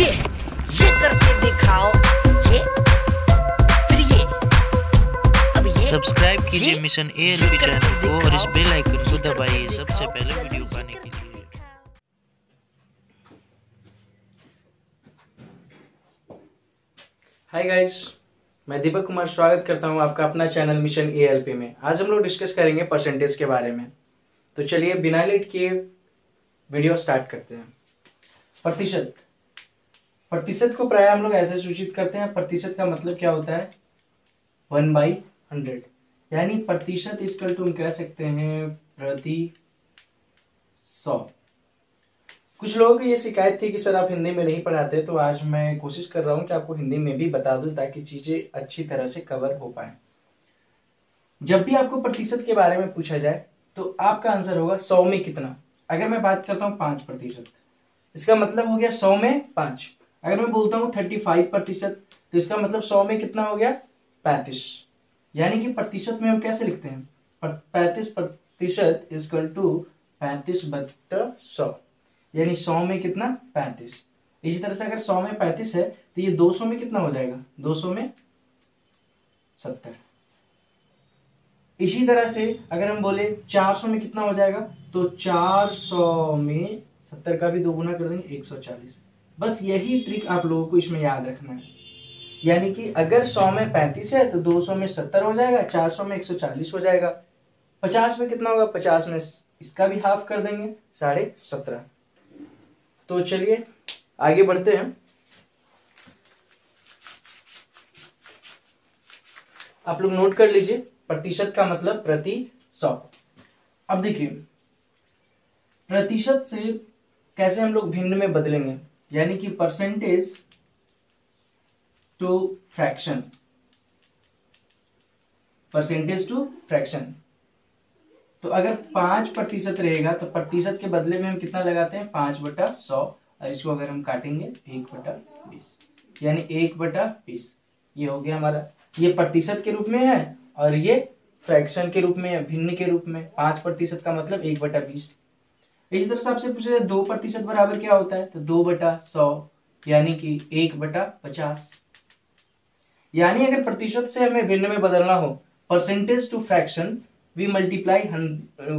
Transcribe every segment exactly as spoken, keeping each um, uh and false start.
ये ये करके दिखाओ, ये फिर ये, अब ये। सब्सक्राइब कीजिए मिशन एएलपी चैनल को और इस बेल आइकन को दबाइए सबसे पहले वीडियो पाने के लिए। हाय गाइस, मैं दीपक कुमार स्वागत करता हूं आपका अपना चैनल मिशन एएलपी में। आज हम लोग डिस्कस करेंगे परसेंटेज के बारे में। तो चलिए बिना लेट किए वीडियो स्टार्ट करते हैं। प्रतिशत प्रतिशत को प्राय हम लोग ऐसे सूचित करते हैं। प्रतिशत का मतलब क्या होता है? वन बाई हंड्रेड, यानी प्रतिशत इसकल टू हम कह सकते हैं प्रति सौ। कुछ लोगों की ये शिकायत थी कि सर आप हिंदी में नहीं पढ़ाते, तो आज मैं कोशिश कर रहा हूँ कि आपको हिंदी में भी बता दूं ताकि चीज़ें अच्छी तरह से कवर हो पाए। जब भी आपको प्रतिशत के बारे में पूछा जाए तो आपका आंसर होगा सौ में कितना। अगर मैं बात करता हूँ पाँच प्रतिशत, इसका मतलब हो गया सौ में पाँच। अगर मैं बोलता हूँ थर्टी फाइव प्रतिशत, तो इसका मतलब सौ में कितना हो गया? पैंतीस। यानी कि प्रतिशत में हम कैसे लिखते हैं? पैंतीस प्रतिशत इजकल टू पैंतीस बट्टा सौ, यानी सौ में कितना? पैंतीस। इसी तरह से अगर सौ में पैंतीस है तो ये दो सौ में कितना हो जाएगा? दो सौ में सत्तर। इसी तरह से अगर हम बोले चार सौ में कितना हो जाएगा, तो चार सौ में सत्तर का भी दो गुना कर देंगे, एक सौ चालीस। बस यही ट्रिक आप लोगों को इसमें याद रखना है। यानी कि अगर सौ में पैंतीस है तो दो सौ में सत्तर हो जाएगा, चार सौ में एक सौ चालीस हो जाएगा। पचास में कितना होगा? पचास में इसका भी हाफ कर देंगे, साढ़े सत्रह। तो चलिए आगे बढ़ते हैं। आप लोग नोट कर लीजिए, प्रतिशत का मतलब प्रति सौ। अब देखिए प्रतिशत से कैसे हम लोग भिन्न में बदलेंगे, यानी कि percentage to fraction. Percentage to fraction, तो अगर पांच प्रतिशत रहेगा तो प्रतिशत के बदले में हम कितना लगाते हैं? पांच बटा सौ। और इसको अगर हम काटेंगे एक बटा बीस, यानी एक बटा बीस। ये हो गया हमारा, ये प्रतिशत के रूप में है और ये फ्रैक्शन के रूप में है, भिन्न के रूप में। पांच प्रतिशत का मतलब एक बटा बीस। इसी तरह से आपसे पूछा जाए दो प्रतिशत बराबर क्या होता है, तो दो बटा सौ, यानी कि एक बटा पचास। यानी अगर प्रतिशत से हमें भिन्न में बदलना हो, percentage to fraction we multiply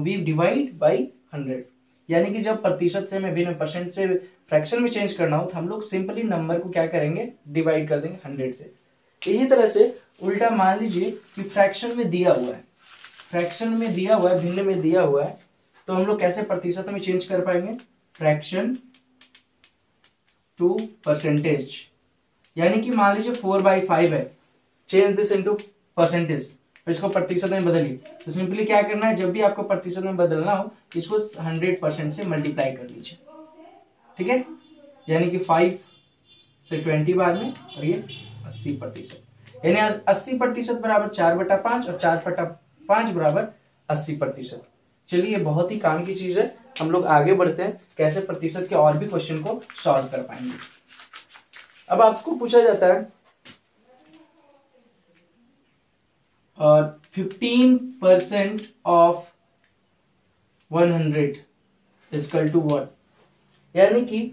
we divide by hundred. यानी कि जब प्रतिशत से हमें भिन्न परसेंट से फ्रैक्शन में चेंज करना हो तो हम लोग सिंपली नंबर को क्या करेंगे? डिवाइड कर देंगे हंड्रेड से। इसी तरह से उल्टा मान लीजिए कि फ्रैक्शन में दिया हुआ है, फ्रैक्शन में दिया हुआ है, भिन्न में दिया हुआ है, तो हम लोग कैसे प्रतिशत में चेंज कर पाएंगे? Fraction to percentage. यानी कि मान लीजिए फोर बाई फाइव है, चेंज दिस इनटू परसेंटेज, इसको प्रतिशत में बदलिए। तो सिंपली क्या करना है, जब भी आपको प्रतिशत में बदलना हो इसको हंड्रेड परसेंट से मल्टीप्लाई कर लीजिए, ठीक है? यानी कि फाइव से ट्वेंटी बार में, और ये अस्सी प्रतिशत। यानी अस्सी प्रतिशत बराबर चार बटा पांच और चार बटा पांच बराबर अस्सी प्रतिशत। चलिए ये बहुत ही काम की चीज है। हम लोग आगे बढ़ते हैं कैसे प्रतिशत के और भी क्वेश्चन को सॉल्व कर पाएंगे। अब आपको पूछा जाता है और fifteen percent of hundred is equal to what, यानी कि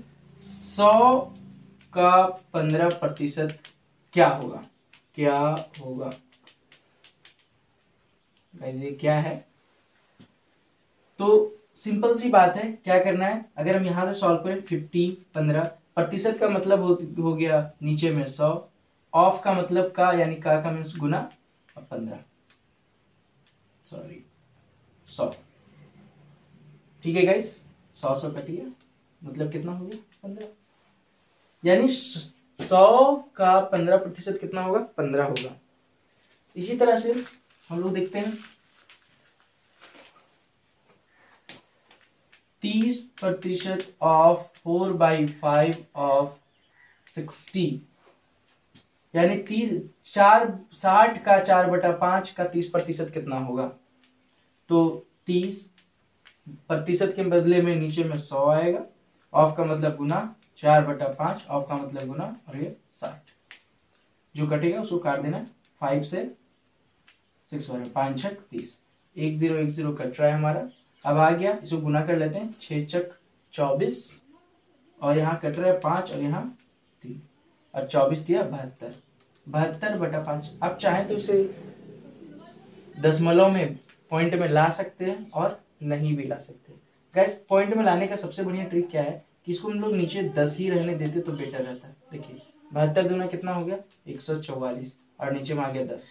सौ का पंद्रह प्रतिशत क्या होगा? क्या होगा गाइस, ये क्या है? तो सिंपल सी बात है, क्या करना है, अगर हम यहां से सॉल्व करें फिफ्टी पंद्रह, प्रतिशत का मतलब हो, हो गया नीचे में सौ, ऑफ का मतलब का, यानी का का मीन्स गुना, पंद्रह सॉरी सौ, ठीक है गाइस? सौ सौ कटिए, मतलब कितना हो गया? पंद्रह। यानी सौ का पंद्रह प्रतिशत कितना होगा? पंद्रह होगा। इसी तरह से हम लोग देखते हैं तीस प्रतिशत of four by five of sixty, यानी तीस चार साठ का चार बटा पांच का तीस प्रतिशत कितना होगा? तो तीस प्रतिशत के बदले में नीचे में सौ आएगा, ऑफ का मतलब गुना, चार बटा पांच ऑफ का मतलब गुना, और ये साठ जो कटेगा उसको काट देना। फाइव से सिक्स वाले पांच छक तीस, एक जीरो एक जीरो कट रहा है हमारा। अब आ गया, इसको गुना कर लेते हैं, छः छक चौबीस, और यहाँ कट रहा है पांच और यहाँ तीन और चौबीस दिया बहत्तर, बहत्तर बटा पाँच। आप चाहे तो इसे दशमलव में पॉइंट में ला सकते हैं और नहीं भी ला सकते। गैस पॉइंट में लाने का सबसे बढ़िया ट्रिक क्या है कि इसको हम लोग नीचे दस ही रहने देते तो बेटर रहता। देखिए बहत्तर दूना कितना हो गया एक सौ चौवालीस, और नीचे में आ गया दस,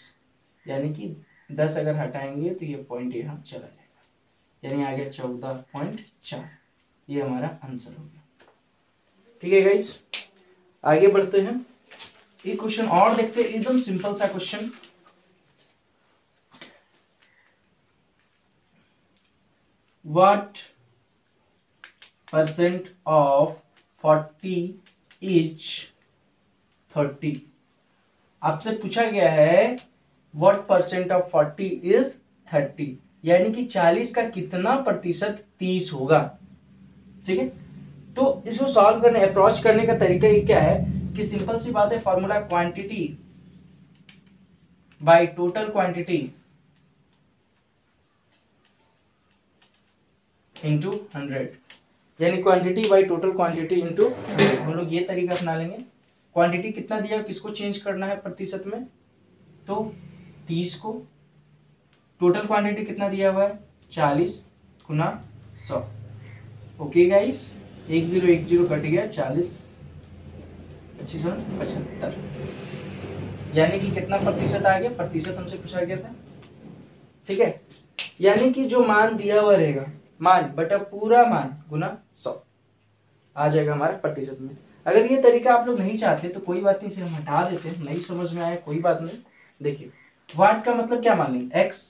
यानी कि दस अगर हटाएंगे तो ये पॉइंट यहाँ चला जाएगा, यानी आ गया चौदह पॉइंट चार। ये हमारा आंसर हो गया। ठीक है गाइस, आगे बढ़ते हैं, एक क्वेश्चन और देखते हैं, एकदम सिंपल सा question. What percent of forty is thirty? आपसे पूछा गया है what percent of forty is thirty, यानी कि चालीस का कितना प्रतिशत तीस होगा। ठीक है, तो इसको सॉल्व करने अप्रोच करने का तरीका ये क्या है कि सिंपल सी बात है, formula quantity by total quantity into hundred, यानी quantity by total quantity into hundred. हम लोग ये तरीका अपना लेंगे, क्वांटिटी कितना दिया किसको चेंज करना है प्रतिशत में, तो तीस को, टोटल क्वांटिटी कितना दिया हुआ है चालीस गुना सौ। ओके गाइस, एक जीरो एक जीरो कट गया, चालीस पच्चीस पचहत्तर, यानी कि कितना प्रतिशत आ गया, प्रतिशत हमसे पूछा गया था। ठीक है, यानी कि जो मान दिया हुआ रहेगा, मान बटा पूरा मान गुना सौ आ जाएगा हमारा प्रतिशत में। अगर ये तरीका आप लोग नहीं चाहते तो कोई बात नहीं, इसे हम हटा देते हैं, नहीं समझ में आया कोई बात नहीं। देखिए वाट का मतलब क्या मान लेंगे, एक्स,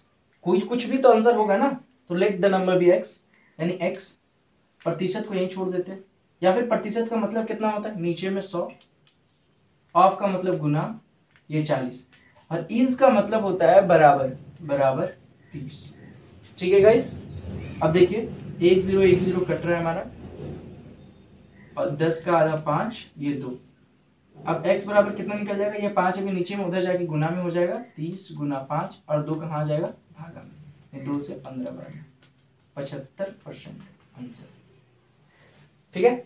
कोई कुछ भी तो आंसर होगा ना, तो let the number be x, यानी एक्स, प्रतिशत को यहीं छोड़ देते हैं, या फिर प्रतिशत का मतलब कितना होता है नीचे में सौ, ऑफ का मतलब गुना, ये चालीस, और इज का मतलब होता है बराबर, बराबर तीस। ठीक है गाइस, अब देखिए एक जीरो एक जीरो कट रहा है हमारा, और दस का आधा पांच, ये दो। अब एक्स बराबर कितना निकल जाएगा, ये पांच अभी नीचे में उधर जाके गुना में हो जाएगा, तीस गुना पांच, और दो कहाँ जाएगा भागा में, दो से पंद्रह बराबर पचहत्तर परसेंट आंसर। ठीक है,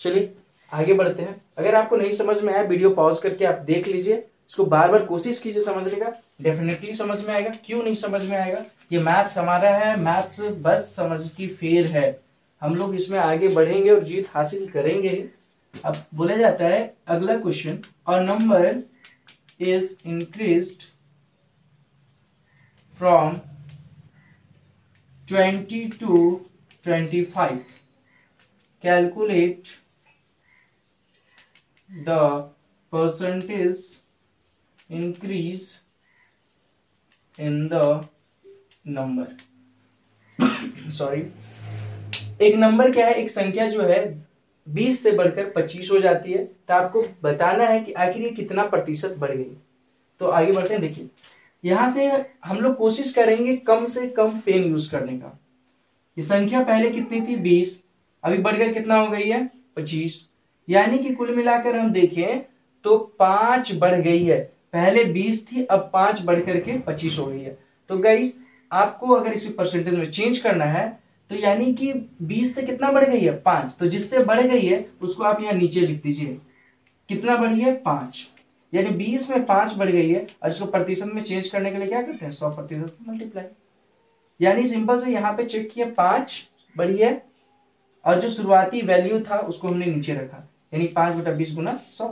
चलिए आगे बढ़ते हैं। अगर आपको नहीं समझ में आया वीडियो पॉज करके आप देख लीजिए, इसको बार बार कोशिश कीजिए समझने का, डेफिनेटली समझ में आएगा, क्यों नहीं समझ में आएगा। ये मैथ्स हमारा है, मैथ्स बस समझ की फेर है, हम लोग इसमें आगे बढ़ेंगे और जीत हासिल करेंगे। अब बोला जाता है अगला क्वेश्चन, और number is increased from twenty to twenty five calculate the percentage increase in the number. Sorry, एक नंबर क्या है, एक संख्या जो है बीस से बढ़कर पच्चीस हो जाती है, तो आपको बताना है कि आखिर ये कितना प्रतिशत बढ़ गई। तो आगे बढ़ते हैं, देखिए यहां से हम लोग कोशिश करेंगे कम से कम पेन यूज करने का। ये संख्या पहले कितनी थी बीस, अभी बढ़कर कितना हो गई है पच्चीस, यानी कि कुल मिलाकर हम देखें तो पांच बढ़ गई है। पहले बीस थी, अब पांच बढ़कर के पच्चीस हो गई है। तो गाइस आपको अगर इसे परसेंटेज में चेंज करना है तो यानी कि बीस से कितना बढ़ गई है पांच, तो जिससे बढ़ गई है उसको आप यहाँ नीचे लिख दीजिए, कितना बढ़ी है पांच, यानी बीस में पांच बढ़ गई है। और इसको प्रतिशत में चेंज करने के लिए क्या करते हैं, सौ प्रतिशत से मल्टीप्लाई, यानी सिंपल से यहाँ पे चेक किया पांच बढ़ी है, और जो शुरुआती वैल्यू था उसको हमने नीचे रखा, यानी पांच बटा बीस गुना सौ,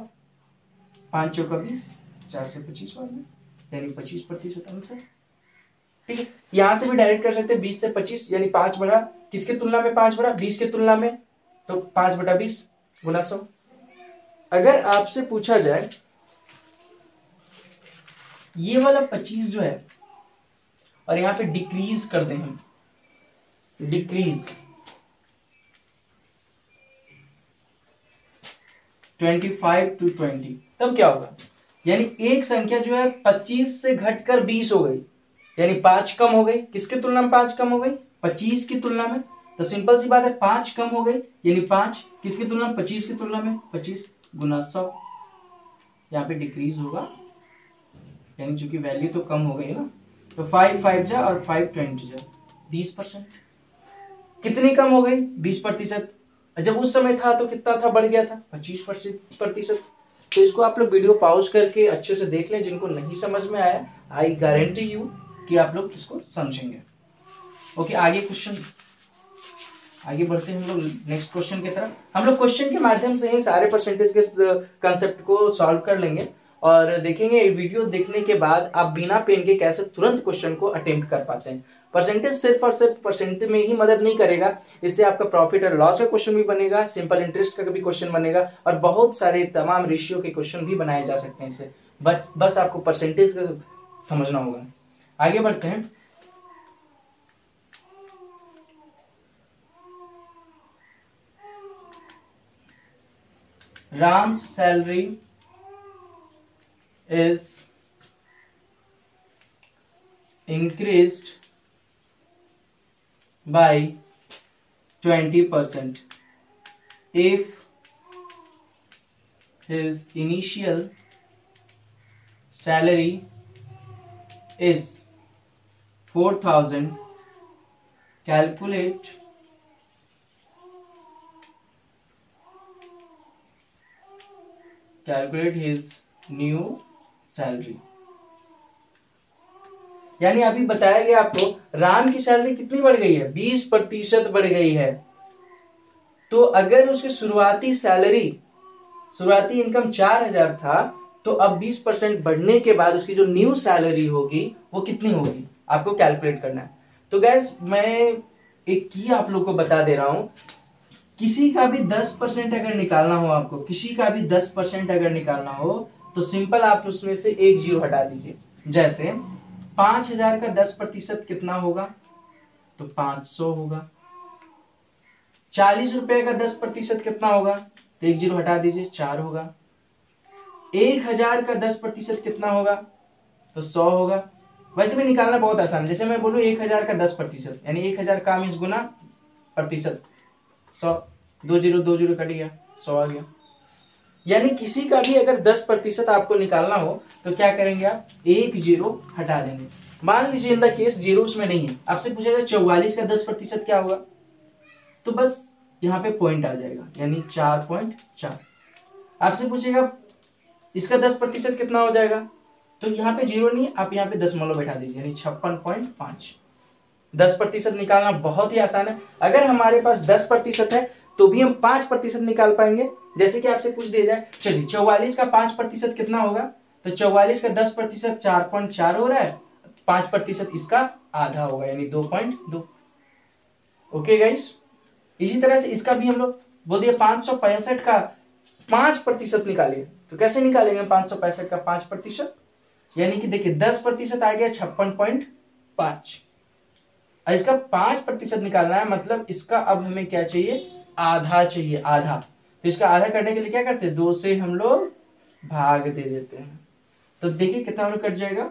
पांच चौका बीस, चार से पच्चीस वाले, यानी पच्चीस प्रतिशत आंसर। ठीक है, यहां से भी डायरेक्ट कर सकते हैं, बीस से पच्चीस, यानी पांच बढ़ा, किसके तुलना में पांच बढ़ा, बीस के तुलना में, तो पांच बटा बीस गुना सौ। अगर आपसे पूछा जाए ये वाला पच्चीस जो है, और यहां पे डिक्रीज कर दें हम, डिक्रीज पच्चीस टू बीस, तब क्या होगा, यानी एक संख्या जो है पच्चीस से घटकर बीस हो गई, यानी पांच कम हो गई, किसके तुलना में पांच कम हो गई, पच्चीस की तुलना में। तो सिंपल सी बात है पांच कम हो गई, यानी पांच किसकी तुलना में, पच्चीस की तुलना में, पच्चीस गुना सौ, यहाँ पे डिक्रीज होगा, यानी चूंकि वैल्यू तो कम हो गई ना, तो फाइव फाइव जा और फाइव ट्वेंटी जा, बीस परसेंट कितनी कम हो गई, बीस प्रतिशत। जब उस समय था तो कितना था, बढ़ गया था पच्चीस प्रतिशत। तो इसको आप लोग वीडियो पॉज करके अच्छे से देख लें। जिनको नहीं समझ में आया, आई गारंटी यू कि आप लोग इसको समझेंगे। ओके, आगे क्वेश्चन, आगे बढ़ते हैं हम लोग नेक्स्ट क्वेश्चन की तरफ। हम लोग क्वेश्चन के माध्यम से ही सारे परसेंटेज के कंसेप्ट को सॉल्व कर लेंगे और देखेंगे वीडियो देखने के बाद आप बिना पेन के कैसे तुरंत क्वेश्चन को अटेम्प्ट कर पाते हैं। परसेंटेज सिर्फ और सिर्फ परसेंटेज में ही मदद नहीं करेगा, इससे आपका प्रॉफिट और लॉस का क्वेश्चन भी बनेगा, सिंपल इंटरेस्ट का भी क्वेश्चन बनेगा और बहुत सारे तमाम रेशियो के क्वेश्चन भी बनाए जा सकते हैं इससे। बस बस आपको परसेंटेज का समझना होगा। आगे बढ़ते हैं। Ram's salary is increased by twenty percent if his initial salary is four thousand. Calculate calculate his new salary. यानी अभी बताया गया आपको राम की सैलरी कितनी बढ़ गई है, बीस प्रतिशत बढ़ गई है। तो अगर उसकी शुरुआती सैलरी, शुरुआती इनकम चार हजार था, तो अब बीस परसेंट बढ़ने के बाद उसकी जो न्यू सैलरी होगी वो कितनी होगी आपको कैलकुलेट करना है। तो गैस मैं एक की आप लोग को बता दे रहा हूं, किसी का भी दस परसेंट अगर निकालना हो आपको, किसी का भी दस परसेंट अगर निकालना हो तो सिंपल आप उसमें से एक जीरो हटा दीजिए। जैसे पांच हजार का दस प्रतिशत कितना होगा तो पांच सौ होगा। चालीस रुपए का दस प्रतिशत कितना होगा तो एक जीरो हटा दीजिए, चार होगा। एक हजार का दस प्रतिशत कितना होगा तो सौ होगा। वैसे भी निकालना बहुत आसान है। जैसे मैं बोलूं एक हजार का दस प्रतिशत, यानी एक हजार का मीन्स गुना प्रतिशत सौ, दो जीरो दो जीरो कट गया, सौ आ गया। यानी किसी का भी अगर दस प्रतिशत आपको निकालना हो तो क्या करेंगे आप, एक जीरो हटा देंगे। मान लीजिए इन द केस जीरो उसमें नहीं है, आपसे पूछेगा चौवालीस का दस प्रतिशत क्या होगा, तो बस यहाँ पे पॉइंट आ जाएगा, यानी चार पॉइंट चार। आपसे पूछेगा इसका दस प्रतिशत कितना हो जाएगा, तो यहाँ पे जीरो नहीं, आप यहाँ पे दशमलव बैठा दीजिए, यानी छप्पन पॉइंट पांच। दस प्रतिशत निकालना बहुत ही आसान है। अगर हमारे पास दस प्रतिशत है तो भी हम पांच प्रतिशत निकाल पाएंगे। जैसे कि आपसे पूछ दिया जाए, चलिए चौवालीस का पांच प्रतिशत कितना होगा, तो चौवालीस का दस प्रतिशत चार पॉइंट चार हो रहा है, पांच प्रतिशत इसका आधा होगा यानी दो पॉइंट दो। ओके गाइस, इसी तरह से इसका भी हम लोग बोल दिया पांच सौ पैंसठ का पांच प्रतिशत निकालिए। तो कैसे निकालेंगे पांच सौ पैंसठ का पांच प्रतिशत, यानी कि देखिए दस प्रतिशत आ गया छप्पन पॉइंट पांच, और इसका पांच प्रतिशत निकालना है, मतलब इसका अब हमें क्या चाहिए, आधा चाहिए, आधा। तो इसका आधा करने के लिए क्या करते हैं, दो से हम लोग भाग दे देते हैं। तो देखिए कितना हम लोग कट जाएगा,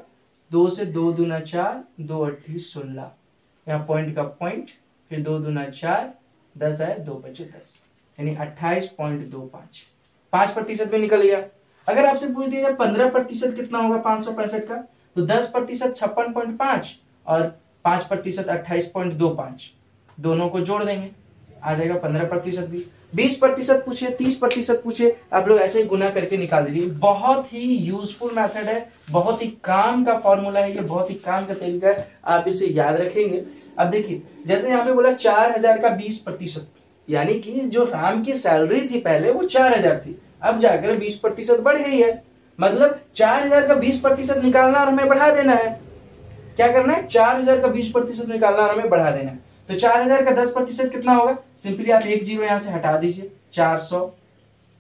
दो से दो दूना चार, दो अट्ठी सोलह, यहाँ पॉइंट का पॉइंट, फिर दो दूना चार, दस आए, दो बचे दस, यानी अट्ठाईस पॉइंट दो पांच। पांच प्रतिशत में निकल गया। अगर आपसे पूछ दिया जाए पंद्रह प्रतिशत कितना होगा पांच सौ पैंसठ का, तो दस प्रतिशत छप्पन पॉइंट पांच और पांच प्रतिशत अट्ठाईस पॉइंट दो पांच, दोनों को जोड़ देंगे, आ जाएगा पंद्रह प्रतिशत भी। बीस प्रतिशत पूछे, तीस प्रतिशत पूछे, आप लोग ऐसे ही गुना करके निकाल दीजिए। बहुत ही यूजफुल मेथड है, बहुत ही काम का फॉर्मूला है, ये बहुत ही काम का तरीका है, आप इसे याद रखेंगे। अब देखिए जैसे यहाँ पे बोला चार हजार का बीस प्रतिशत, यानी कि जो राम की सैलरी थी पहले वो चार हजार थी, अब जाकर बीस प्रतिशत बढ़ गई है। मतलब चार हजार का बीस प्रतिशत निकालना और हमें बढ़ा देना है। क्या करना है, चार हजार का बीस प्रतिशत निकालना और हमें बढ़ा देना है। तो चार हजार का दस प्रतिशत कितना होगा, सिंपली आप एक जीरो यहां से हटा दीजिए, चार सौ।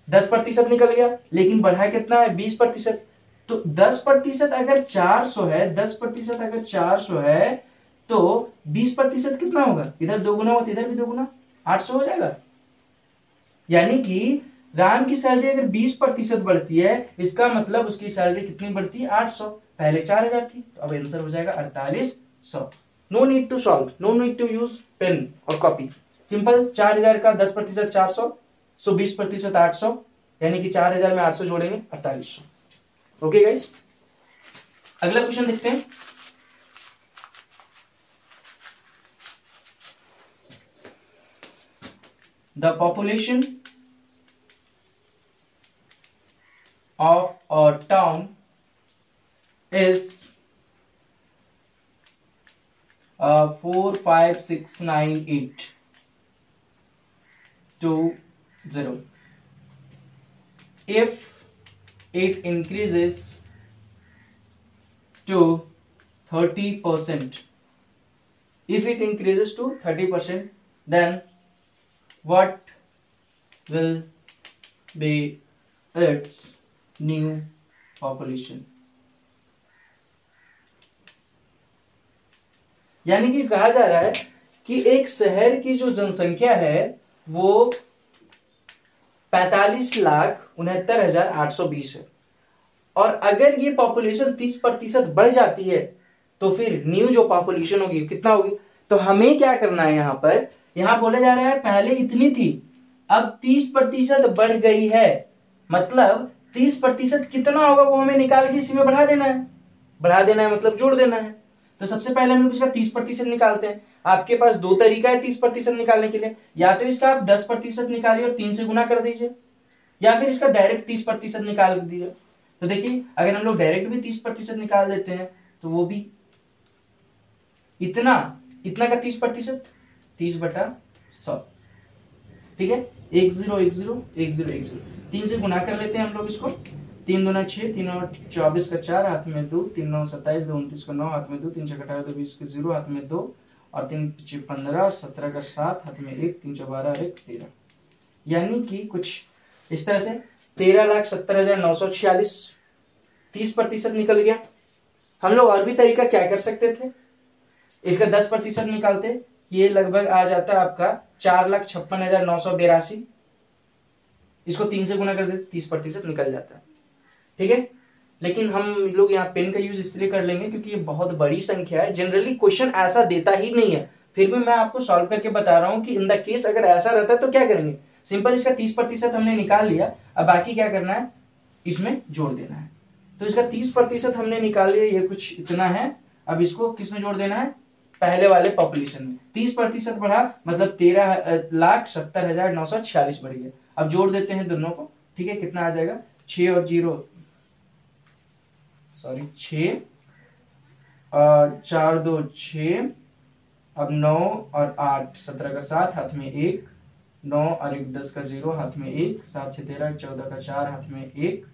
दस प्रतिशत निकल गया, लेकिन बढ़ा कितना है, बीस प्रतिशत। तो दस प्रतिशत अगर चार सौ है, दस प्रतिशत अगर चार सौ है तो बीस प्रतिशत कितना होगा, इधर दो गुना होता है, इधर भी दो गुना, आठ सौ हो जाएगा। यानी कि राम की सैलरी अगर बीस प्रतिशत बढ़ती है, इसका मतलब उसकी सैलरी कितनी बढ़ती है, आठ सौ, पहले चार हजार थी। तो अब आंसर हो जाएगा अड़तालीस सौ। No need to solve, no need to use pen और कॉपी, सिंपल। चार हजार का दस प्रतिशत चार सौ, सो बीस प्रतिशत आठ सौ, यानी कि चार हजार में आठ सौ जोड़ेंगे, अड़तालीस सौ। ओके गाइस, अगला क्वेश्चन देखते हैं। the population of a town is uh, four five six nine eight two zero. If it increases to thirty percent, if it increases to thirty percent, then what will be its new population? यानी कि कहा जा रहा है कि एक शहर की जो जनसंख्या है वो पैंतालीस लाख उनहत्तर हजार आठ सौ बीस है, और अगर ये पॉपुलेशन तीस प्रतिशत बढ़ जाती है तो फिर न्यू जो पॉपुलेशन होगी कितना होगी? तो हमें क्या करना है, यहाँ पर यहाँ बोला जा रहा है पहले इतनी थी, अब तीस प्रतिशत बढ़ गई है, मतलब तीस प्रतिशत कितना होगा वो हमें निकाल के इसी में बढ़ा देना है, बढ़ा देना है मतलब जोड़ देना है। तो सबसे पहले हम लोग इसका तीस प्रतिशत निकालते हैं। आपके पास दो तरीका है तीस प्रतिशत निकालने के लिए, या तो इसका आप दस प्रतिशत निकालिए और तीन से गुना कर दीजिए, या फिर इसका डायरेक्ट तीस प्रतिशत निकाल दीजिए। तो देखिए अगर हम लोग डायरेक्ट भी तीस प्रतिशत निकाल देते हैं तो वो भी इतना इतना का तीस प्रतिशत तीस बटा सौ, ठीक है, एक जीरो एक जीरो एक जीरो एक जीरो तीन से गुना कर लेते हैं हम लोग इसको। तीन दूना छः, तीन और चौबीस का चार, हाथ में दो, तीन नौ सत्ताईस, दो उनतीस का नौ, हाथ में दो, तीन छः अठारह, दो बीस के जीरो, हाथ में दो, और तीन पंद्रह, और सत्रह का सात, हाथ में एक, तीन सौ बारह, एक तेरह। यानी कि कुछ इस तरह से तेरह लाख सत्तर हजार नौ सौ छियालीस, तीस प्रतिशत निकल गया। हम लोग और भी तरीका क्या कर सकते थे, इसका दस प्रतिशत निकालते, ये लगभग आ जाता आपका चार लाख छप्पन हजार नौ सौ बेरासी, इसको तीन से गुना कर देते तीस प्रतिशत निकल जाता है, ठीक है। लेकिन हम लोग यहाँ पेन का यूज इसलिए कर लेंगे क्योंकि ये बहुत बड़ी संख्या है, जनरली क्वेश्चन ऐसा देता ही नहीं है, फिर भी मैं आपको सॉल्व करके बता रहा हूँ कि इन द केस अगर ऐसा रहता है तो क्या करेंगे। सिंपल इसका तीस प्रतिशत हमने निकाल लिया, अब बाकी क्या करना है इसमें जोड़ देना है। तो इसका तीस प्रतिशत हमने निकाल लिया, ये कुछ इतना है, अब इसको किस में जोड़ देना है, पहले वाले पॉपुलेशन में। तीस प्रतिशत बढ़ा मतलब तेरह लाख सत्तर हजार नौ सौ छियालीस बढ़ गया। अब जोड़ देते हैं दोनों को, ठीक है, कितना आ जाएगा, छ और जीरो सॉरी छ, चार दो छ, अब नौ और आठ, सत्रह का सात, हाथ में एक, नौ और एक दस का जीरो, हाथ में एक, सात छः तेरह, चौदह का चार, हाथ में एक,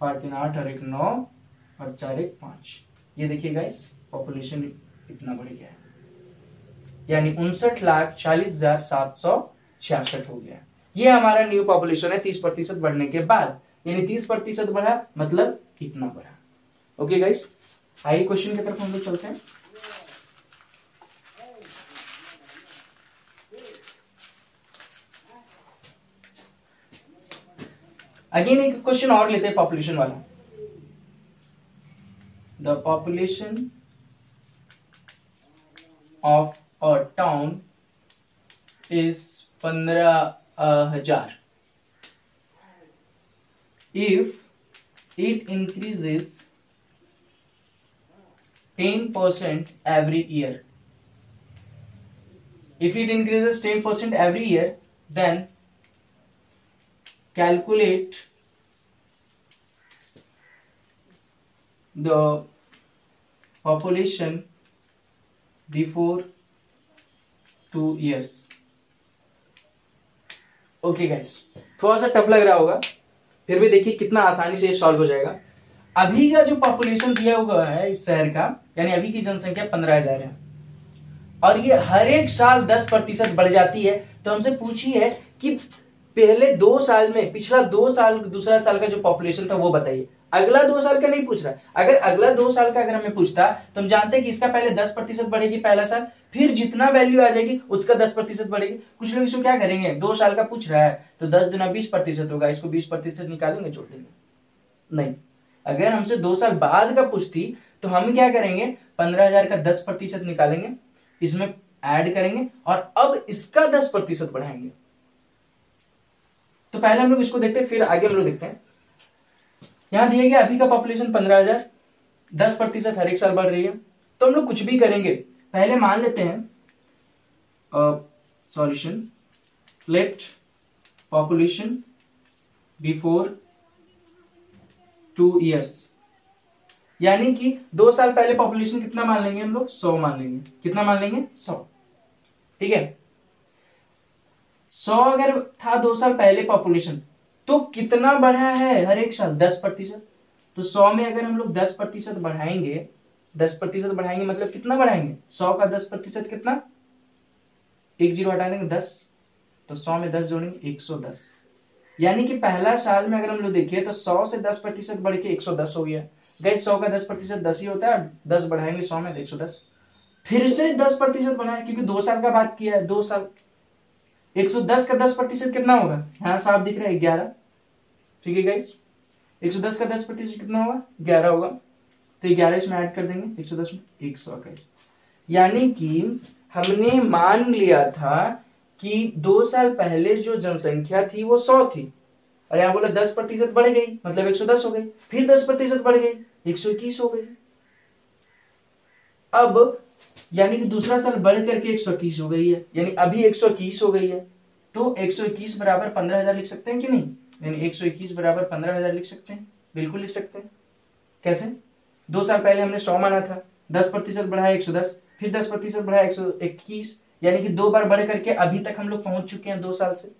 पाँच तीन आठ और एक नौ, और चार एक पाँच। ये देखिएगा इस पॉपुलेशन इतना बढ़ गया है, यानी उनसठ लाख चालीस हजार सात सौ छियासठ हो गया। ये हमारा न्यू पॉपुलेशन है तीस प्रतिशत बढ़ने के बाद, यानी तीस प्रतिशत बढ़ा मतलब कितना बढ़ा। ओके गाइस, आइए क्वेश्चन की तरफ हम लोग चलते हैं। अगेन एक क्वेश्चन और लेते हैं पॉपुलेशन वाला। The population of a town is पंद्रह हजार. If it increases ten percent every year, if it increases ten percent every year, then calculate the population before two years. Okay guys, थोड़ा सा tough लग रहा होगा, फिर भी देखिए कितना आसानी से ये सॉल्व हो जाएगा। अभी का जो पॉपुलेशन दिया हुआ है इस शहर का, यानी अभी की जनसंख्या पंद्रह हजार है, और ये हर एक साल दस प्रतिशत बढ़ जाती है। तो हमसे पूछिए कि पहले दो साल में पिछला दो साल दूसरा साल का जो पॉपुलेशन था वो बताइए, अगला दो साल का नहीं पूछ रहा। अगर अगला दो साल का अगर हमें पूछता तो हम जानते हैं कि इसका पहले दस प्रतिशत बढ़ेगी पहला साल, फिर जितना वैल्यू आ जाएगी उसका दस प्रतिशत बढ़ेगी। कुछ लोग इसको क्या करेंगे, दो साल का पूछ रहा है तो दस दुना बीस प्रतिशत होगा, इसको बीस प्रतिशत निकालेंगे जोड़ देंगे। नहीं, अगर हमसे दो साल बाद का पूछती तो हम क्या करेंगे, पंद्रह हजार का दस प्रतिशत निकालेंगे, इसमें ऐड करेंगे और अब इसका दस प्रतिशत बढ़ाएंगे। तो पहले हम लोग इसको देखते हैं, फिर आगे हम लोग देखते हैं। यहाँ दिया गया अभी का पॉपुलेशन पंद्रह हजार, दस प्रतिशत हर एक साल बढ़ रही है, तो हम लोग कुछ भी करेंगे। पहले मान लेते हैं solution split population before two years. यानी कि दो साल पहले पॉपुलेशन कितना मान लेंगे हम लोग, सौ मान लेंगे। कितना मान लेंगे, सौ। ठीक है, सौ अगर था दो साल पहले पॉपुलेशन तो कितना बढ़ा है हर एक साल, दस प्रतिशत। तो सौ में अगर हम लोग दस प्रतिशत बढ़ाएंगे, दस प्रतिशत बढ़ाएंगे मतलब कितना बढ़ाएंगे, सौ का दस प्रतिशत कितना, एक जीरो हटा देंगे दस, तो सौ में दस जोड़ेंगे एक सौ दस। यानी कि पहला साल में अगर हम लोग देखिए तो सौ से दस प्रतिशत बढ़ के एक सौ दस हो गया। गाइस सौ का दस प्रतिशत दस ही होता है, दस बढ़ाएंगे सौ में एक सौ दस। फिर से दस प्रतिशत बढ़ाएं क्योंकि दो साल का बात किया है, दो साल एक सौ दस का दस प्रतिशत कितना होगा, यहाँ साफ दिख रहा है ग्यारह। ठीक है गाइस, एक सौ दस का दस प्रतिशत कितना होगा, ग्यारह होगा, तो ग्यारह इसमें ऐड कर देंगे एक सौ दस में एक सौ इक्कीस। यानी कि हमने मान लिया था कि दो साल पहले जो जनसंख्या थी वो सौ थी और यहाँ बोला दस प्रतिशत बढ़ गई मतलब एक सौ दस हो गई, फिर दस प्रतिशत बढ़ गई एक सौ इक्कीस हो गई। अब यानी कि दूसरा साल बढ़ करके एक सौ इक्कीस हो गई है, यानी अभी एक सौ इक्कीस हो गई है। तो एक सौ इक्कीस बराबर पंद्रह हजार लिख सकते हैं कि नहीं, यानी एक सौ इक्कीस बराबर पंद्रह हजार लिख सकते हैं, बिल्कुल लिख सकते हैं। कैसे, दो साल पहले हमने सौ माना था, दस प्रतिशत बढ़ाया एक सौ दस, फिर दस प्रतिशत बढ़ाया एक सौ इक्कीस, यानी कि दो बार बढ़ करके अभी तक हम लोग पहुंच चुके हैं दो साल से।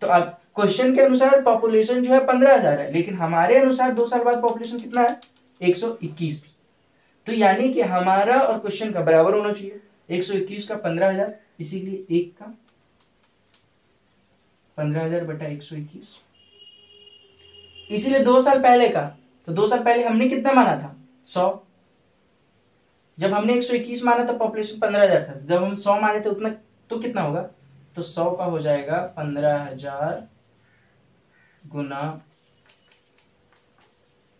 तो अब क्वेश्चन के अनुसार पॉपुलेशन जो है पंद्रह हजार है, लेकिन हमारे अनुसार दो साल बाद पॉपुलेशन कितना है, एक सौ इक्कीस। तो यानी कि हमारा और क्वेश्चन का बराबर होना चाहिए, एक सौ इक्कीस का पंद्रह हजार, इसीलिए एक का पंद्रह हजार बटा एक सौ इक्कीस। इसीलिए दो साल पहले का, तो दो साल पहले हमने कितना माना था, सौ। जब हमने एक सौ इक्कीस माना था पॉपुलेशन पंद्रह हजार था, जब हम सौ माने थे उतना, तो कितना होगा, तो सौ का हो जाएगा पंद्रह हजार गुना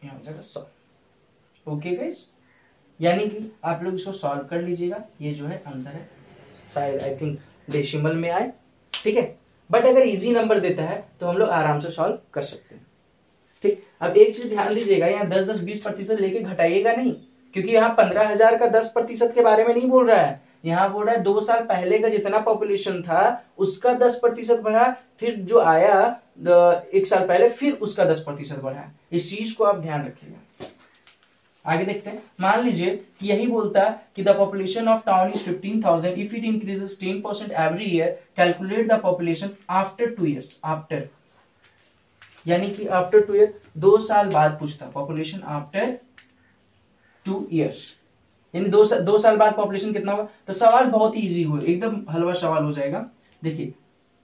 यहाँ हो जाएगा सौ। ओके गाइस, यानी कि आप लोग इसको सॉल्व कर लीजिएगा, ये जो है आंसर है, शायद आई थिंक डेसिमल में आए। ठीक है, बट अगर इजी नंबर देता है तो हम लोग आराम से सॉल्व कर सकते हैं। ठीक, अब एक चीज ध्यान दीजिएगा, यहाँ दस दस बीस प्रतिशत लेके घटाइएगा नहीं, क्योंकि यहाँ पंद्रह हजार का दस प्रतिशत के बारे में नहीं बोल रहा है, यहाँ बोल रहा है दो साल पहले का जितना पॉपुलेशन था उसका दस प्रतिशत बढ़ा, फिर जो आया एक साल पहले फिर उसका दस प्रतिशत बढ़ा। इस चीज को आप ध्यान रखिएगा। आगे देखते हैं, मान लीजिए कि यही बोलता कि the population of town is fifteen thousand, if it increases ten percent every year calculate the population after two years. After यानी कि आफ्टर टू ईयर, दो साल बाद पूछता पॉपुलेशन आफ्टर टू इयर्स, यानी दो साल दो साल बाद पॉपुलेशन कितना होगा। तो सवाल बहुत ही ईजी हो, एकदम हलवा सवाल हो जाएगा। देखिए